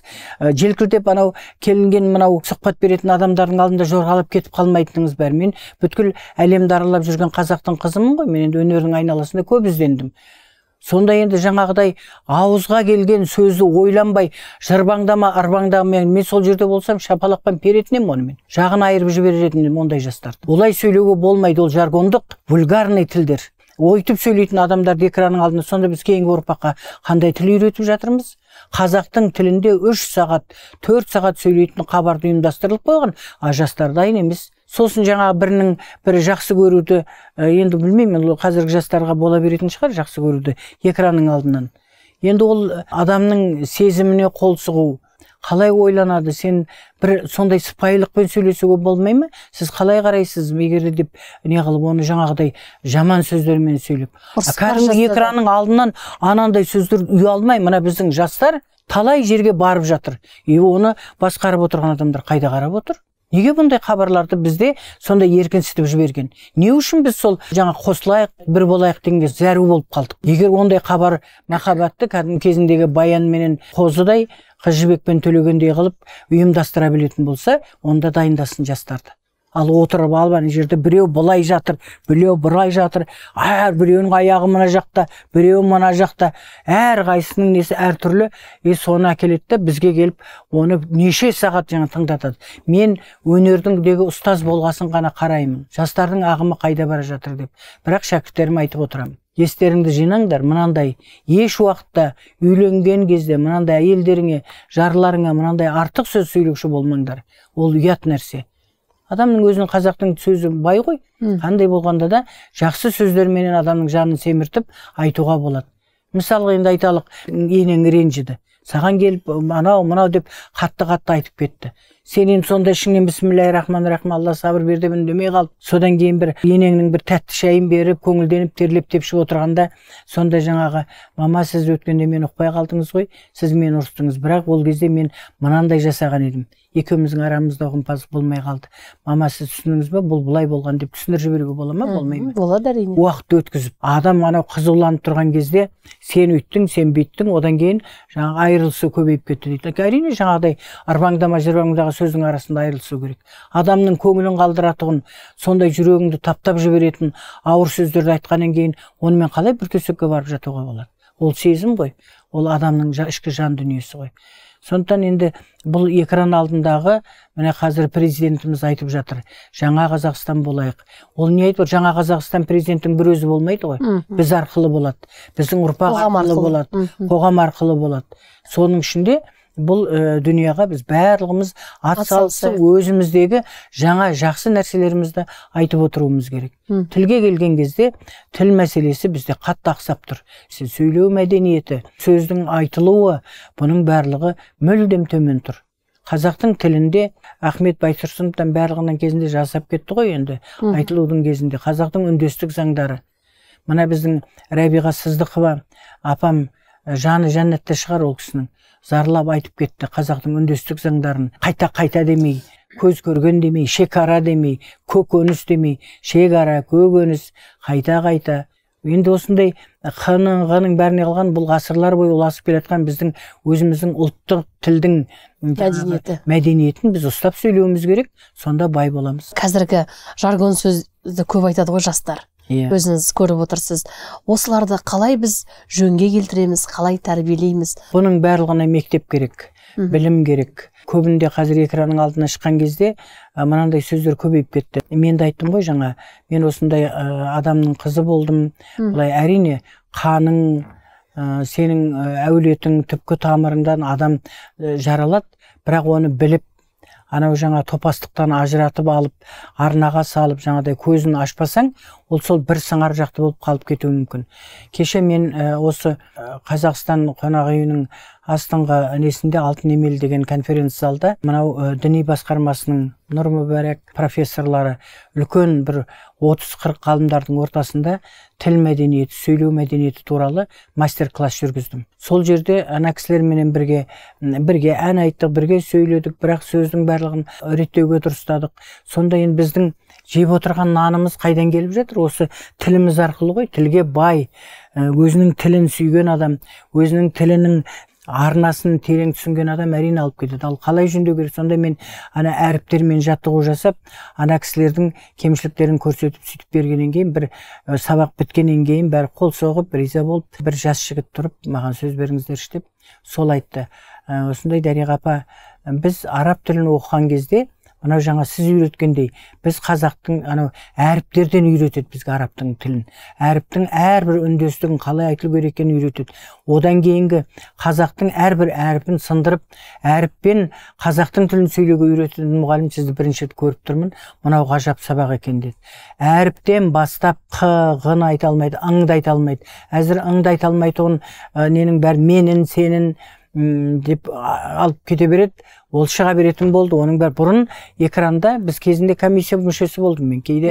желкілдеп анау келінген мынау сұхбат беретін адамдардың алдында жорғалап кетіп қалмайтыныңыз бәрі. Мен бүткіл әлемді аралап жүрген қазақтың қызымын ғой, мен енді өнердің айналасында көп іздендім. Сонда енді жаңағыдай ауызға келген сөзді ойланбай, жырбаңдама, арбаңдама, мен сол жерде болсам шапалақпен перетінем оны мен. Жағын айырып жіберетін ондай жастарды. Олай сөйлеуге болмайды, ол жаргондық, вульгарный тілдер. Ойтып сөйлейтін адамдарды экранның алдында, сонда біз кейінгі ұрпаққа қандай тіл үйретіп жатырмыз? Қазақтың тілінде үш сағат, төрт сағат сөйлейтін хабарды ұйымдастырылып қойған, а жастар дайын емес. Сосын жаңағы бірінің бірі жақсы көруді, енді білмеймін, қазіргі жастарға бола беретін шығар жақсы көруді экранның алдынан. Енді ол адамның сезіміне қол сұғу, қалай ойланады, сен бір сондай сыпайылықпен сөйлесуге болмай ма? Сіз қалай қарайсыз, егер деп не қылып, оны жаңағыдай жаман сөздермен сөйлеп. Кәдімгі экранның алдынан анандай сөздер ұялмай, мына біздің жастар талай жерге барып жатыр. И оны басқарып отырған адамдар қайда қарап отыр? Неге бұндай хабарларды бізде сонда еркінсітіп жіберген? Не үшін біз сол жаңа қосылайық, бір болайық дегенге зәру болып қалдық? Егер ондай хабар махаббатты кәдімгі кезіндегі баян менен қозыдай, қыз жібекпен төлегендей қылып ұйымдастыра білетін болса, онда дайындасын жастарды. Ал отырып албан жерде біреу былай жатыр, біреу бұрай жатыр, әр біреуінің аяғы мына жақта, біреу мына жақта, әр қайсының несі әртүрлі, и соны әкелетті бізге келіп, оны неше сағат жаңа тыңдатады. Мен өнердің дегі ұстаз болғасын ғана қараймын. Жастардың ағымы қайда бара жатыр деп. Бірақ шәкірттеріме айтып отырамын. Естеріңді жинаңдар, мынандай еш уақытта үйленген кезде мынандай әйелдеріңе, жарларыңа мынандай артық сөз сөйлеуші болмаңдар. Ол ұят нәрсе. Адамның өзінің қазақтың сөзі бай ғой, қандай болғанда да жақсы сөздерменен адамның жанын семіртіп айтуға болады. Мысалы енді айталық, енең ренжіді. Саған келіп, анау, мынау деп қатты-қатты айтып кетті. Сен енді сонда ішіңнен бисмиллахиррахманиррахим, Алла сабыр бер деп үндемей қалып, содан кейін бір енеңнің бір тәтті шайын беріп, көңілденіп, терлеп тепшіп отырғанда, сонда жаңағы, мама, сіз өткенде мені ұқпай қалдыңыз ғой, сіз мені ұрыстыңыз, бірақ ол кезде мен мынандай жасаған едім. Екеуміздің арамызда ұғымпаздық болмай қалды. Мама, сіз түсініңіз бе, бұл бұлай болған деп түсіндіріп жіберуге бола ма, болмай ма? Болады әрине. Уақытты өткізіп, адам анау қызуланып тұрған кезде сен үйттің, сен бүйттің, одан кейін жаңағы айырылысу көбейіп кетті дейді. Әрине жаңағыдай арбаңдама жырбаңдағы сөздің арасында айырылысу керек. Адамның көңілін қалдыратұғын, сондай жүрегіңді таптап жіберетін ауыр сөздерді айтқаннан кейін онымен қалай бір төсекке барып жатуға болады? Ол сезім ғой, ол адамның ішкі жан дүниесі ғой. Сондықтан енді бұл экран алдындағы, міне қазір президентіміз айтып жатыр, жаңа Қазақстан болайық. Ол не айтып, жаңа Қазақстан президентінің бір өзі болмайды ғой. Біз арқылы болады. Біздің ұрпақ арқылы болады. Қоғам арқылы болады. Соның ішінде бұл дүнияға біз барлығымыз атсалысып, өзіміздегі жаңа жақсы нәрселерімізді айтып отыруымыз керек. Тілге келген кезде тіл мәселесі бізде қатты ақсап тұр. Сөйлеу мәдениеті, сөздің айтылуы, бұның барлығы мүлдем төмен тұр. Қазақтың тілінде Ахмед байтұрсыновтан барлығынан кезінде жасап кетті ғой енді, айтылудың кезінде қазақтың үндестік заңдары. Мына біздің Рәбиға Сыздықова апам жаны жәннатта шығар, ол кісінің зарлап айтып кетті қазақтың үндестік заңдарын. Қайта-қайта демей, көз көрген демей, шекара демей, көкөніс демей, шекара, көгөніс, қайта-қайта. Енді осындай қының-ғының бәріне қалған бұл ғасырлар бойы ұласып келатқан біздің өзіміздің ұлттық тілдің мәдениетін біз ұстап сөйлеуіміз керек, сонда бай боламыз. Қазіргі жаргон сөзді көп айтады ғой жастар. Өзіңіз көріп отырсыз. Осыларды қалай біз жөнге келтіреміз, қалай тәрбиелейміз? Бұның барлығына мектеп керек, білім керек. Көбінде қазір экранның алдына шыққан кезде мынандай сөздер көбейіп кетті. Мен де айттым ғой жаңа, мен осындай адамның қызы болдым. Бұлай әрине қаның, сенің әулетің түпкі тамырыңдан адам жаралады, бірақ оны біліп, анау жаңа топастықтан ажыратып алып, арнаға салып, жаңадай көзін ашпасаң, ол сол бір сыңар жақты болып қалып кетуі мүмкін. Кеше мен осы Қазақстан қонақ үйінің астыңғы несінде алтын емел деген конференция залда мынау діни басқармасының Нұр Мүбәрәк профессорлары үлкен бір отыз қырық ғалымдардың ортасында тіл мәдениеті, сөйлеу мәдениеті туралы мастер-класс жүргіздім. Сол жерде ана кісілерменен бірге бірге ән айттық, бірге сөйледік, бірақ сөздің барлығын реттеуге дұрыстадық. Сонда енді біздің жеп отырған нанымыз қайдан келіп жатыр? Осы тіліміз арқылы ғой, тілге бай, өзінің тілін сүйген адам, өзінің тілінің арнасын терең түсінген адам әрине алып кетеді. Ал қалай жөндеу керек? Сонда мен ана әріптермен жаттығу жасап, ана кісілердің кемшіліктерін көрсетіп сөйтіп бергеннен кейін, бір сабақ біткеннен кейін бәрі қол соғып, риза болып, бір жас жігіт тұрып, маған сөз беріңіздерші деп сол айтты. Осындай Дариға апа, біз араб тілін оқыған кезде анау жаңа сіз үйреткендей, біз қазақтың анау әріптерден үйретеді бізге арабтың тілін. Әріптің әрбір үндестігін қалай айтылу керек екенін үйретеді. Одан кейінгі қазақтың әрбір әріпін сындырып, әріппен қазақтың тілін сөйлеуге үйрететін мұғалім, сізді бірінші көріп тұрмын, мынау ғажап сабақ екен деді. Әріптен бастап қ-ғын айта алмайды, ыңды айта алмайды. Әзір ыңды айта алмайтұғын ненің бәрі менің, сенің деп алып кете береді, ол шыға беретін болды. Оның бәрі бұрын экранда біз кезінде комиссия мүшесі болдым, мен кейде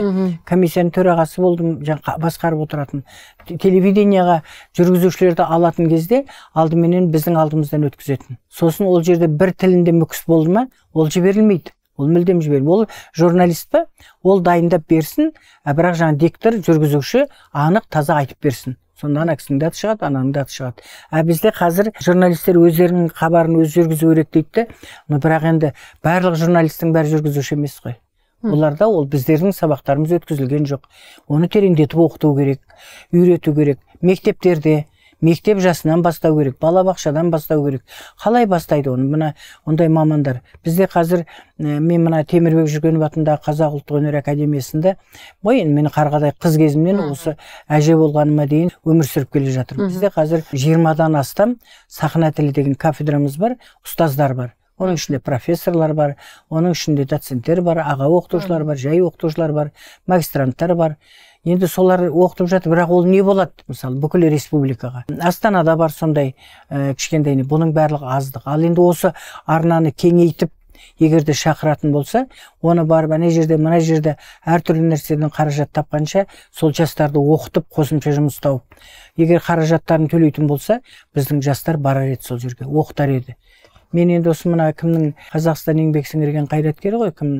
комиссияның төрағасы болдым, басқарып отыратын. Телевиденияға жүргізушілерді алатын кезде алдыменен біздің алдымыздан өткізетін. Сосын ол жерде бір тілінде мүкіс болды ма, ол жіберілмейді. Ол мүлдем жіберілмейді. Ол журналист па, ол дайындап берсін, бірақ жаңа диктор, жүргізуші анық таза айтып берсін. Сонда ана кісінің даты шығады, ананың даты шығады. Ә бізде қазір журналистер өздерінің хабарын өз жүргізу керек дейді, бірақ енді барлық журналистің бәрі жүргізуші емес қой. Оларда ол біздердің сабақтарымыз өткізілген жоқ. Оны тереңдетіп оқыту керек, үйрету керек. Мектептерде мектеп жасынан бастау керек, балабақшадан бастау керек. Қалай бастайды оны? Мына ондай мамандар. Бізде қазір мен мына Темірбек Жүргенов атындағы Қазақ ұлттық өнер академиясында, бойын мені қарғадай қыз кезімнен осы әже болғаныма дейін өмір сүріп келе жатырмын. Бізде қазір жиырмадан астам сахна тілі деген кафедрамыз бар, ұстаздар бар. Onun içinde professorlar var, onun içinde doçentler var, ağa oqtuvchilar var, jay oqtuvchilar var, magistrantlar var. Endi solar oqtib jatıp, biroq ol ne bo'ladi? Masalan, bukul respublikaga. Астанада бар сондай, кішкентай, бұның барлығы аздық. Ал енді осы арнаны кеңейтіп, егерде шақыратын болса, оны барып ана жерде, мына жерде әртүрлі нәрседен қаражат тапқанша, сол жастарды оқытып, қосымша жұмыс тауып. Егер қаражаттарын төлейтін болса, біздің жастар барар еді сол жерге, оқытар еді. Мен енді осы мына кімнің Қазақстан еңбек сіңірген қайраткері ғой, кім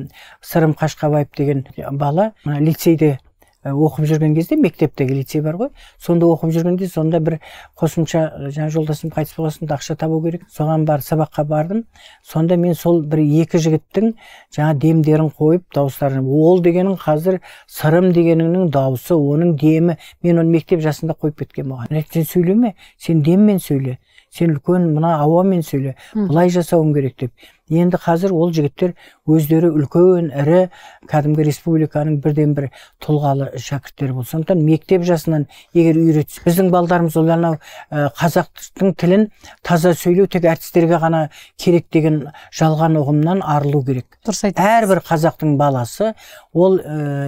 Сырым Қашқабаев деген бала, лицейде оқып жүрген кезде, мектептегі лицей бар ғой, сонда оқып жүргенде, сонда бір қосымша жаңа жолдасым қайтыс болғасын, ақша табу керек. Соған бар, сабаққа бардым. Сонда мен сол бір екі жігіттің жаңа демдерін қойып, дауыстарын. Ол дегенің қазір Сырым дегеніңнің дауысы, оның демі. Мен оны мектеп жасында қойып кеткен маған. Сен сөйлеме, сен деммен сөйле. Сен үлкен мына ауамен сөйле. Бұлай жасауым керек деп. Енді қазір ол жігіттер өздері үлкен, ірі, кәдімгі республиканың бірден-бір тұлғалы шәкірттері болды. Сондықтан мектеп жасынан егер үйретсе, біздің балдарымыз оларына қазақтың тілін таза сөйлеу тек әртістерге ғана керек деген жалған ұғымнан арылу керек. Әрбір қазақтың баласы ол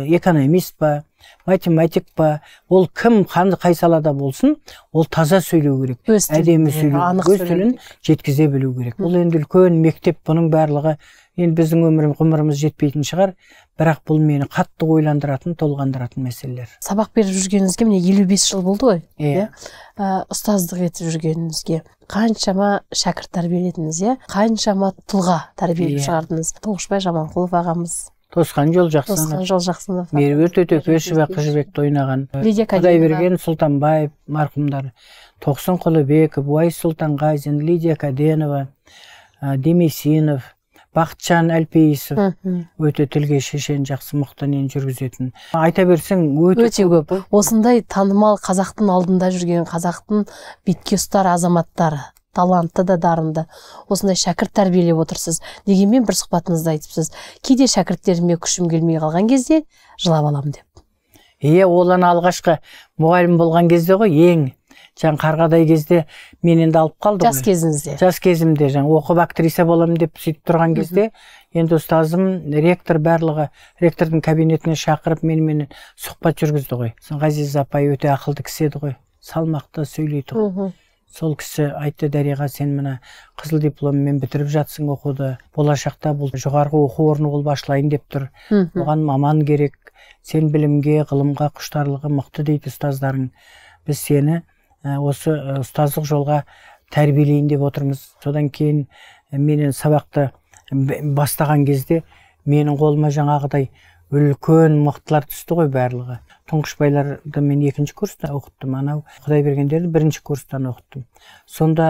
экономист па, математик па, ол кім қанды қай салада болсын, ол таза сөйлеу керек, әдемі сөйлеу, өз тілін жеткізе білу керек. Ол енді үлкен мектеп, бұның барлығы, енді біздің өмірім, ғұмырымыз жетпейтін шығар, бірақ бұл мені қатты ойландыратын, толғандыратын мәселелер. Сабақ беріп жүргеніңізге міне елу бес жыл болды ғой? Иә. Ұстаздық етіп жүргеніңізге қаншама шәкірт тәрбиеледіңіз, иә? Қаншама тұлға тәрбиелеп шығардыңыз? Тоғышбай Жаманқұлов ағамыз, Тосқан жол жақсынып, Меруерт Өтөкешева Қыжыбекті ойнаған, Құдайберген Сұлтанбаев марқұмдары, Тоқсын Құлыбеков, Уай Сұлтанғазин, Лидия Каденова, Демесинов, Бақытжан Әлпейісов, өте тілге шешен жақсы мықтанен жүргізетін. Айта берсең, өте көп. Осындай танымал қазақтың алдында жүрген қазақтың бетке ұстар азаматтары. Талантты да дарынды. Осындай шәкірт тәрбиелеп отырсыз. Дегенмен бір сұхбатыңызда айтыпсыз. Кейде шәкірттеріме күшім келмей қалған кезде жылап аламын деп. Е, олан алғашқы мұғалім болған кезде ғой, ең жаң қарғадай кезде мен енді алып қалдым. Жас кезіңізде. Жас кезімде жаң оқып актриса боламын деп сөйтіп тұрған кезде, енді ұстазым ректор барлығы ректордың кабинетіне шақырып менімен сұхбат жүргізді ғой. Ғазиза апай өте ақылды кісі еді ғой. Салмақты сөйлейді ғой. Сол кісі айтты, Дариға, сен мына қызыл дипломмен бітіріп жатсың оқуды. Болашақта бұл жоғарғы оқу орны ол башлайын деп тұр. Оған маман керек. Сен білімге, ғылымға құштарлығы мықты дейді ұстаздарың. Біз сені осы ұстаздық жолға тәрбиелейін деп отырмыз. Содан кейін менің сабақты бастаған кезде менің қолыма жаңағыдай үлкен мықтылар түсті ғой барлығы. Тұңғышбайларды мен екінші курстан оқыттым, анау Құдайбергендерді бірінші курстан оқыттым. Сонда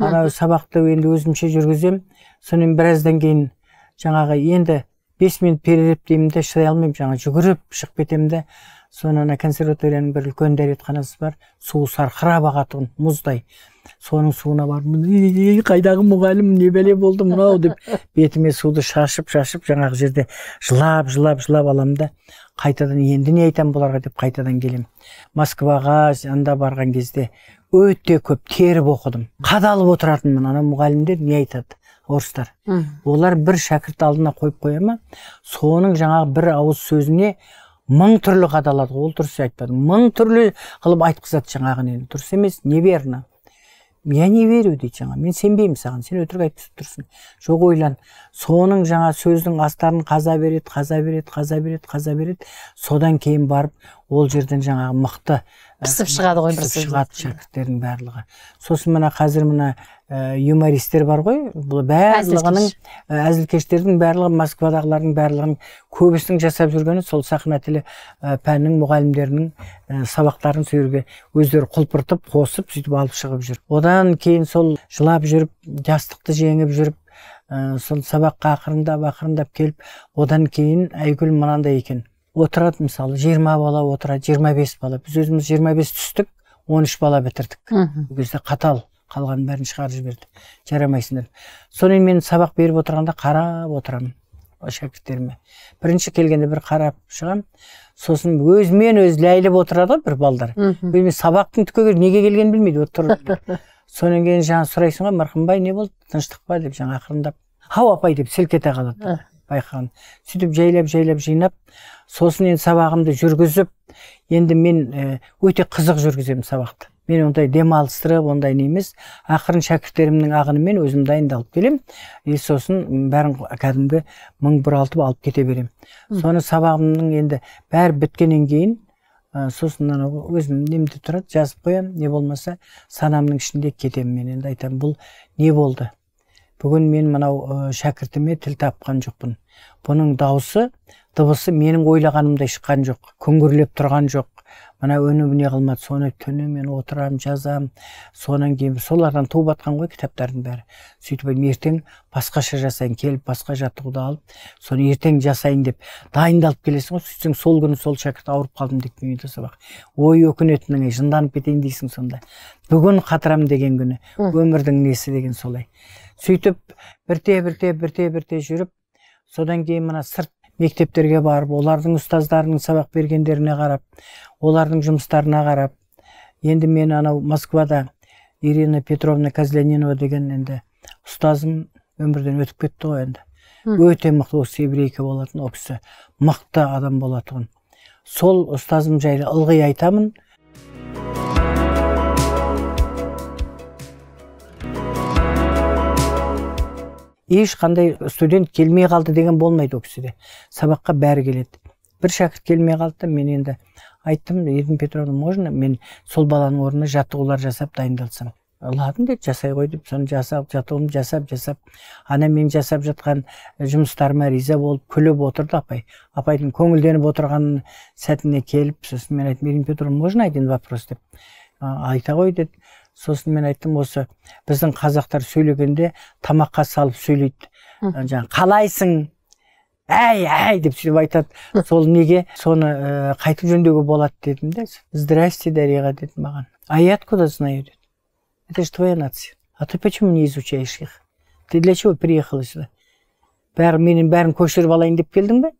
анау сабақты енді өзімше жүргізем, сонымен біраздан кейін жаңағы енді бес минут перереп деймін де шыдай алмаймын, жаңа жүгіріп шығып кетемін де. Соны ана консерваторияның бір үлкен дәретханасы бар, суы сарқырап ағатын мұздай. Соның суына бармын, ей, қайдағы мұғалім, не бәле болды мынау деп бетіме суды шашып-шашып жаңағы жерде жылап-жылап-жылап алам да, қайтадан енді не айтам бұларға деп қайтадан келем. Москваға анда барған кезде өте көп теріп оқыдым. Қадалып отыратынмын, ана мұғалімдер не айтады? Орыстар. Олар бір шәкірт алдына қойып қоя ма, соның жаңағы бір ауыз сөзіне мың түрлі қадалады. Ол дұрыс айтпады. Мың түрлі қылып айтқызады жаңағын енді. Дұрыс емес, не верно? Я не верю дейді жаңа, мен сенбеймін саған, сен өтірік айтып тұрсың, жоқ ойлан. Соның жаңа сөздің астарын қаза береді, қаза береді, қаза береді, қаза береді. Содан кейін барып, ол жерден жаңағы мықты пісіп шығады ғой, пісіп шығады шәкірттердің барлығы. Сосын мына қазір мына юмористер бар ғой, бұл барлығының әзілкештердің барлығы, Москвадағылардың барлығының көбісінің жасап жүргені сол сахна тілі пәнінің мұғалімдерінің сабақтарын сөйлеуге өздері құлпыртып, қосып, сөйтіп алып шығып жүр. Одан кейін сол жылап жүріп, жастықты жеңіп жүріп, сол сабаққа ақырындап-ақырындап келіп, одан кейін әйгүл мынандай екен. Отырады мысалы, жиырма бала отырады, жиырма бес бала. Біз өзіміз жиырма бес түстік, он үш бала бітірдік. Бізде қатал қалған бәрін шығарып жіберді. Жарамайсыңдар. Сонымен мен сабақ беріп отырғанда қарап отырамын шәкірттеріме. Бірінші келгенде бір қарап шығам. Сосын өзімен өз ләйліп отырады бір балдар. Сабақтың түкігер неге келгенін білмейді, отырады. Сонан кейін жаңа сұрайсың ғой, Марқымбай не болды? Тыныштық па деп жаңа ақырындап. Хау апай деп селк ете қалады. Байқан. Сөйтіп жайлап-жайлап жинап, сосын енді сабағымды жүргізіп, енді мен өте қызық жүргіземін сабақты. Мен ондай демалыстырып, ондай немес, ақырын шәкірттерімнің ағынымен өзім дайындалып келем. Е сосын бәрін кәдімгі мың бір жүз алтыға алып кете берем. Соны сабағымның енді бәрі біткеннен кейін сосыннан өзім немді тұрат, жазып қоям, не болмаса санамның ішінде кетем мен. Енді айтам, бұл не болды? Бүгін мен мынау шәкіртіме тіл тапқан жоқпын. Бұның даусы, дыбысы менің ойлағанымда шыққан жоқ, күңгірлеп тұрған жоқ. Мына өніміне қалмады, соны түні мен отырам, жазам, сонан кейін солардан туып атқан ғой кітаптардың бәрі. Сөйтіп ертең басқаша жасайын, келіп басқа жаттығуды алып, соны ертең жасайын деп дайындалып келесің ғой. Сөйтсең сол күні сол шәкірт ауырып қалдым деп мені сабақ. Ой өкінетінің, жынданып кетейін дейсің сонда. Бүгін қатырам деген күні, өмірдің несі деген солай. Сөйтіп бірте бірте бірте бірте жүріп, содан кейін мына сырт мектептерге барып, олардың ұстаздарының сабақ бергендеріне қарап, олардың жұмыстарына қарап, енді мен анау Москвада Ирина Петровна Казлианинова деген енді ұстазым өмірден өтіп кетті ғой енді. Өте мықты, осы еврейке болатын, оқысы мықты адам болатын. Сол ұстазым жайлы ылғи айтамын. Еш қандай студент келмей қалды деген болмайды өксіде. Сабаққа бәрі келеді. Бір шәкірт келмей қалды, мен енді айттым, Ирина Петровна, можно мен сол баланың орнына жаттығулар жасап дайындалсам. Ладно деді, жасай ғой деп, соны жасап, жаттығым жасап, жасап. Ана мен жасап жатқан жұмыстарыма риза болып, күліп отырды апай. Апайдың көңілденіп отырған сәтіне келіп, сосын мен айттым, Ирина Петровна, можно один вопрос деп. Айта ғой деді. Сосын мен айттым, осы біздің қазақтар сөйлегенде тамаққа салып сөйлейді. Жаңа қалайсың, әй, әй деп сөйлеп айтады. Сол неге соны қайтып жөндеуге болады дедім де. Здрасте, Дариға деді маған. А я откуда знаю деді. Это же твоя нация. А ты почему не изучаешь их? Ты для чего приехала сюда? Бәрін менің бәрін көшіріп алайын деп келдің бе?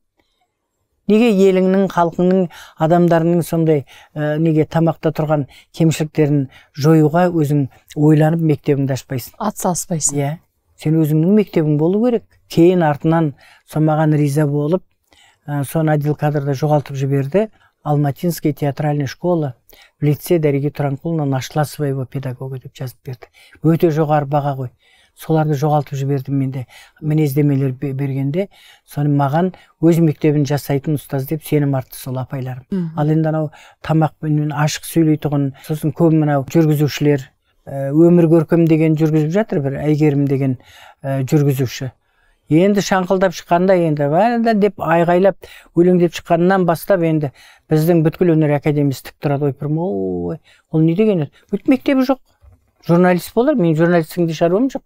Неге еліңнің, халқыңның, адамдарының сондай неге тамақта тұрған кемшіліктерін жоюға өзің ойланып мектебіңді ашпайсың? Атсалыспайсың. Иә. Сен өзіңнің мектебің болу керек. Кейін артынан сомаған риза болып, соны отдел кадрда жоғалтып жіберді. Алматинская театральная школа в лице Дариги Тұранқұловна нашла своего педагога деп жазып берді. Өте жоғары баға ғой. Соларды жоғалтып жібердім менде, мінездемелер бергенде, соны маған өз мектебін жасайтын ұстаз деп сенім артты сол апайларым. Ал енді анау тамақпен ашық сөйлейтұғын, сосын көп мынау жүргізушілер, өмір көркем деген жүргізіп жатыр бір, әйгерім деген жүргізуші. Енді шаңқылдап шыққанда, енді бәрі деп айғайлап, өлеңдеп шыққаннан бастап, енді біздің бүткіл өнер академиясы тік тұрады, ойпырма, ой, ол не деген еді? Бүт мектебі жоқ. Журналист болар, мен журналистіңде шаруам жоқ.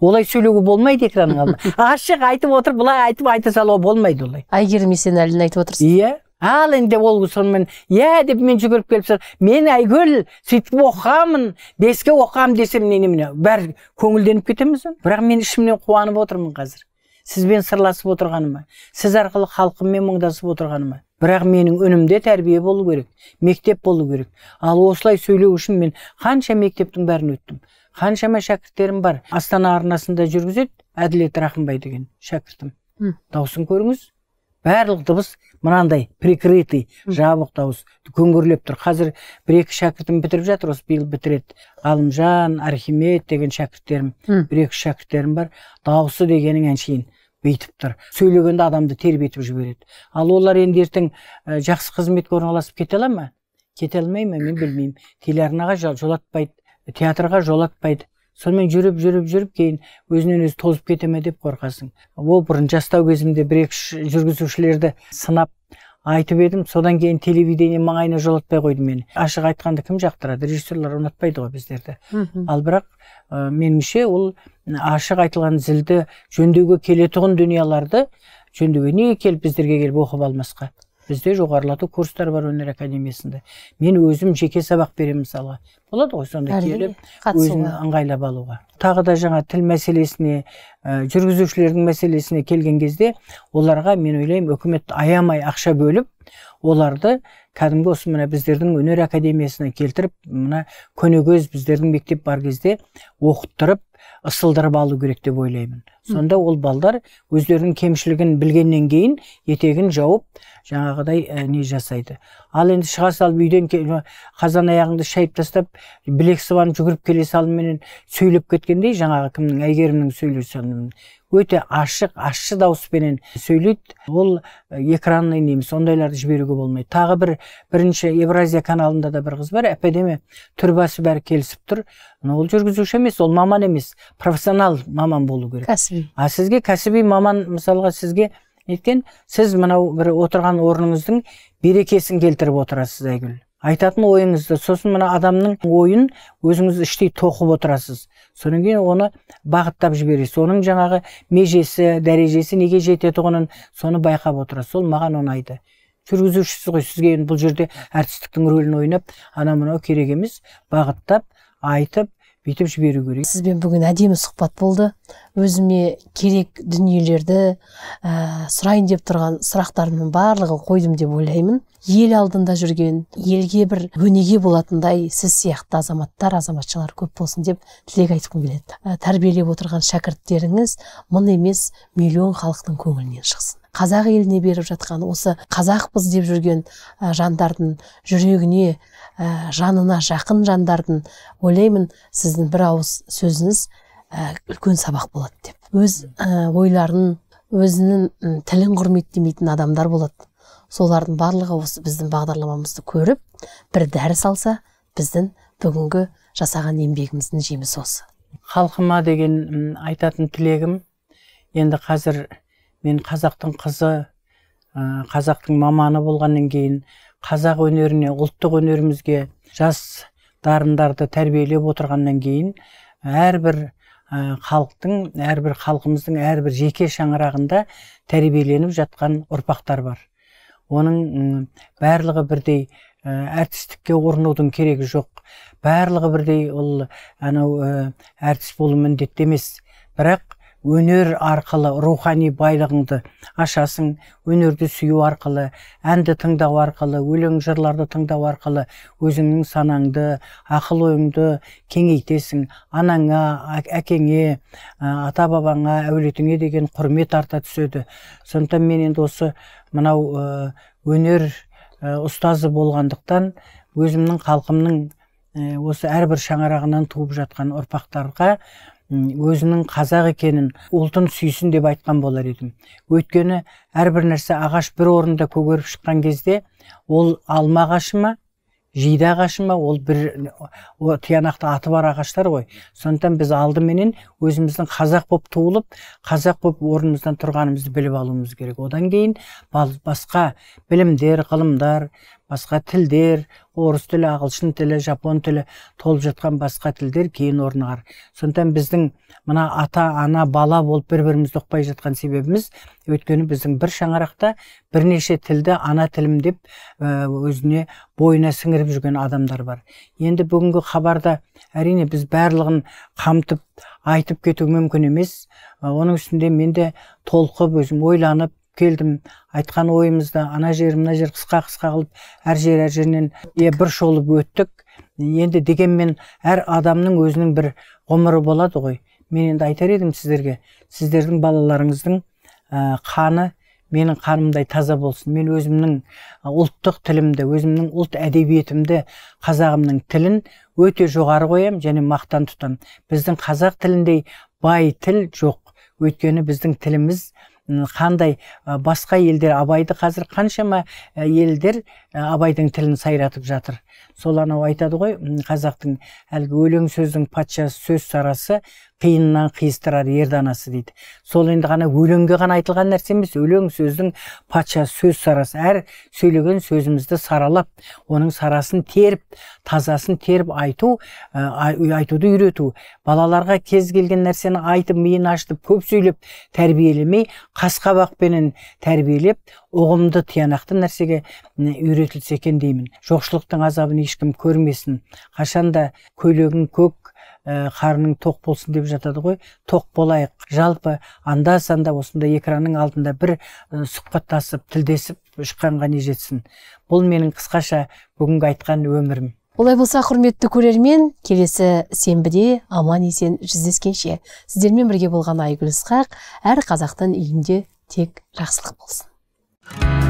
Олай сөйлеуге болмайды экранның алдында. Ашық айтып отыр, бұлай айтып айта салуға болмайды олай. Әйгерім Есенәлін айтып отырсың. Иә. Ал енді ол сонымен, иә деп мен жүгіріп келіп сыр. Мен Айгүл сөйтіп оқамын, беске оқам десем немене. Бәрі көңілденіп кетеміз. Бірақ мен ішімнен қуанып отырмын қазір. Сізбен сырласып отырғаныма, сіз арқылы халқыммен мұңдасып отырғаныма. Бірақ менің үнімде тәрбие болу керек, мектеп болу керек. Ал осылай сөйлеу үшін мен қанша мектептің бәрін өттім. Қаншама шәкірттерім бар. Астана арнасында жүргізеді, Әділет Рахимбай деген шәкіртім. Даусын көріңіз. Барлық дыбыс мынандай прикрытый, жабық дауыс. Күңгірлеп тұр. Қазір бір-екі шәкіртім бітіріп жатыр, осы биыл бітіреді. Алымжан, Архимед деген шәкірттерім, бір-екі шәкірттерім бар. Дауысы дегенің әншейін бейтіп тұр. Сөйлегенде адамды тербетіп жібереді. Ал олар енді ертең жақсы қызметке орналасып кете ала ма? Кете алмаймын, мен білмеймін. Телеарнаға жолатпайды. Театрға жолатпайды. Сонымен жүріп, жүріп, жүріп, кейін өзінен өзі тозып кетеме деп қорқасың. Ол бұрын жастау кезімде бір-екі жүргізушілерді сынап айтып едім. Содан кейін телевидение маңайына жолатпай қойды мені. Ашық айтқанды кім жақтырады? Режиссерлар ұнатпайды ғой біздерді. Ал бірақ меніңше ол ашық айтылған зілді жөндеуге келетұғын дүнияларды жөндеуге неге келіп біздерге келіп оқып алмасқа? Bizde жоғарылату курстар бар өнер академиясында. Мен өзім жеке сабақ берем мысалы. Болады ғой сонда келіп, өзін аңғайлап алуға. Тағы да жаңа тіл мәселесіне, жүргізушілердің мәселесіне келген кезде, оларға мен ойлаймын, үкімет аямай ақша бөліп, оларды кәдімгі осы мына біздердің өнер академиясына келтіріп, мына көнегөз біздердің мектеп бар кезде оқыттырып, ысылдырып алу керек деп ойлаймын. Сонда ол балдар өздерінің кемшілігін білгеннен кейін етегін жауып, жаңағыдай не жасайды. Ал енді шыға салып үйден қазан аяғыңды шайып тастап, білек сыбан жүгіріп келе салменен сөйлеп кеткендей, жаңағы кімнің, әйгерімнің сөйлесуімен өте ашық, ашшы дауыспенен сөйлейді. Ол экранный неміс, ондайларды жіберуге болмайды. Тағы бір бірінші Евразия каналында да бір қыз бар, әпәдеме түрбасы бәрі келісіп тұр. Ол жүргізуші емес, ол маман емес, профессионал маман болу керек. Кәсіби. А сізге кәсіби маман мысалға сізге неткен, сіз мынау бір отырған орныңыздың берекесін келтіріп отырасыз Айгүл. Айтатын ойыңызды, сосын мына адамның ойын өзіңіз іштей тоқып отырасыз. Содан кейін оны бағыттап жібересіз. Оның жаңағы межесі, дәрежесі неге жететінін соны байқап отырасыз. Ол маған ұнайды. Жүргізушісіз ғой, сізге бұл жерде әртістіктің рөлін ойнап, ана мынау керек емес, бағыттап, айтып, бүйтіп жіберу керек. Сізбен бүгін әдемі сұхбат болды. Өзіме керек дүниелерді ә, сұрайын деп тұрған сұрақтарымның барлығын қойдым деп ойлаймын. Ел алдында жүрген, елге бір өнеге болатындай сіз сияқты азаматтар, азаматшылар көп болсын деп тілек айтқым келеді. Ә, тәрбиелеп отырған шәкірттеріңіз мың емес миллион халықтың көңілінен шықсын. Қазақ еліне беріп жатқан осы қазақпыз деп жүрген ә, жандардың жүрегіне, ә, жанына жақын жандардың ойлаймын, сіздің бір ауыз сөзіңіз ә, үлкен сабақ болады деп. Өз ә, ойларын, өзінің ә, тілін құрметтемейтін адамдар болады. Солардың барлығы осы біздің бағдарламамызды көріп, бір дәріс алса, біздің бүгінгі жасаған еңбегіміздің жемісі осы. Халқыма деген айтатын тілегім, енді қазір мен қазақтың қызы, қазақтың маманы болғаннан кейін, қазақ өнеріне, ұлттық өнерімізге жас дарындарды тәрбиелеп отырғаннан кейін, әрбір халықтың, әрбір халқымыздың, әрбір жеке шаңырағында тәрбиеленіп жатқан ұрпақтар бар. Оның барлығы бірдей әртістікке орнудың керегі жоқ. Барлығы бірдей ол анау әртіс болу міндетті емес. Бірақ өнер арқылы рухани байлығыңды ашасың, өнерді сүю арқылы, әнді тыңдау арқылы, өлең жырларды тыңдау арқылы, өзіңнің санаңды, ақыл ойыңды кеңейтесің, анаңа, әкеңе, ата-бабаңа, әулетіңе деген құрмет арта түседі. Сондықтан мен енді осы мынау өнер ұстазы болғандықтан өзімнің халқымның осы әрбір шаңырағынан туып жатқан ұрпақтарға өзінің қазақ екенін, ұлтын сүйсін деп айтқан болар едім. Өйткені әрбір нәрсе ағаш бір орында көгеріп шыққан кезде, ол алма ағашы ма, жида ағашы ма, ол бір тиянақты аты бар ағаштар ғой. Сондықтан біз алдыменен өзіміздің қазақ болып туылып, қазақ болып орнымыздан тұрғанымызды біліп алуымыз керек. Одан кейін басқа білімдер, ғылымдар, басқа тілдер, орыс тілі, ағылшын тілі, жапон тілі толып жатқан басқа тілдер кейін орнығар. Сондықтан біздің мына ата, ана, бала болып бір-бірімізді ұқпай жатқан себебіміз, өйткені біздің бір шаңырақта бірнеше тілді ана тілім деп өзіне бойына сіңіріп жүрген адамдар бар. Енді бүгінгі хабарда әрине біз барлығын қамтып айтып кету мүмкін емес. Оның үстінде мен де толқып өзім ойланып келдім, айтқан ойымызды ана жер, мына жер қысқа-қысқа қылып, әр жер әр жерінен бір шолып өттік. Енді дегенмен әр адамның өзінің бір ғұмыры болады ғой. Мен енді айтар едім сіздерге, сіздердің балаларыңыздың қаны менің қанымдай таза болсын. Мен өзімнің ұлттық тілімді, өзімнің ұлт әдебиетімді, қазағымның тілін өте жоғары қоям және мақтан тұтам. Біздің қазақ тіліндей бай тіл жоқ. Өйткені біздің тіліміз қандай басқа елдер абайды қазір қаншама елдер абайдың тілін сайратып жатыр. Сол анау айтады ғой, қазақтың әлгі өлең сөздің патшасы, сөз сарасы қиыннан қиыстырар ер данасы дейді. Сол енді ғана өлеңге ғана айтылған нәрсе емес, өлең сөздің патша сөз сарасы. Әр сөйлеген сөзімізді саралап, оның сарасын теріп, тазасын теріп айту, айтуды үйрету. Балаларға кез келген нәрсені айтып, миын ашып, көп сөйлеп тәрбиелемей, қасқабақпенен тәрбиелеп, оғымды тиянақты нәрсеге үйретілсе екен деймін. Жоқшылықтың азабын ешкім көрмесін. Қашанда көйлегің көк, қарның тоқ болсын деп жатады ғой. Тоқ болайық. Жалпы анда-санда осында экранның алдында бір сұхбаттасып, тілдесіп, шыққанға не жетсін. Бұл менің қысқаша бүгінгі айтқан өмірім. Олай болса, құрметті көрермен, келесі сенбіде аман-есен жүздескенше. Сіздермен бірге болған Айгүл Ысқақ, әр қазақтың үйінде тек жақсылық болсын.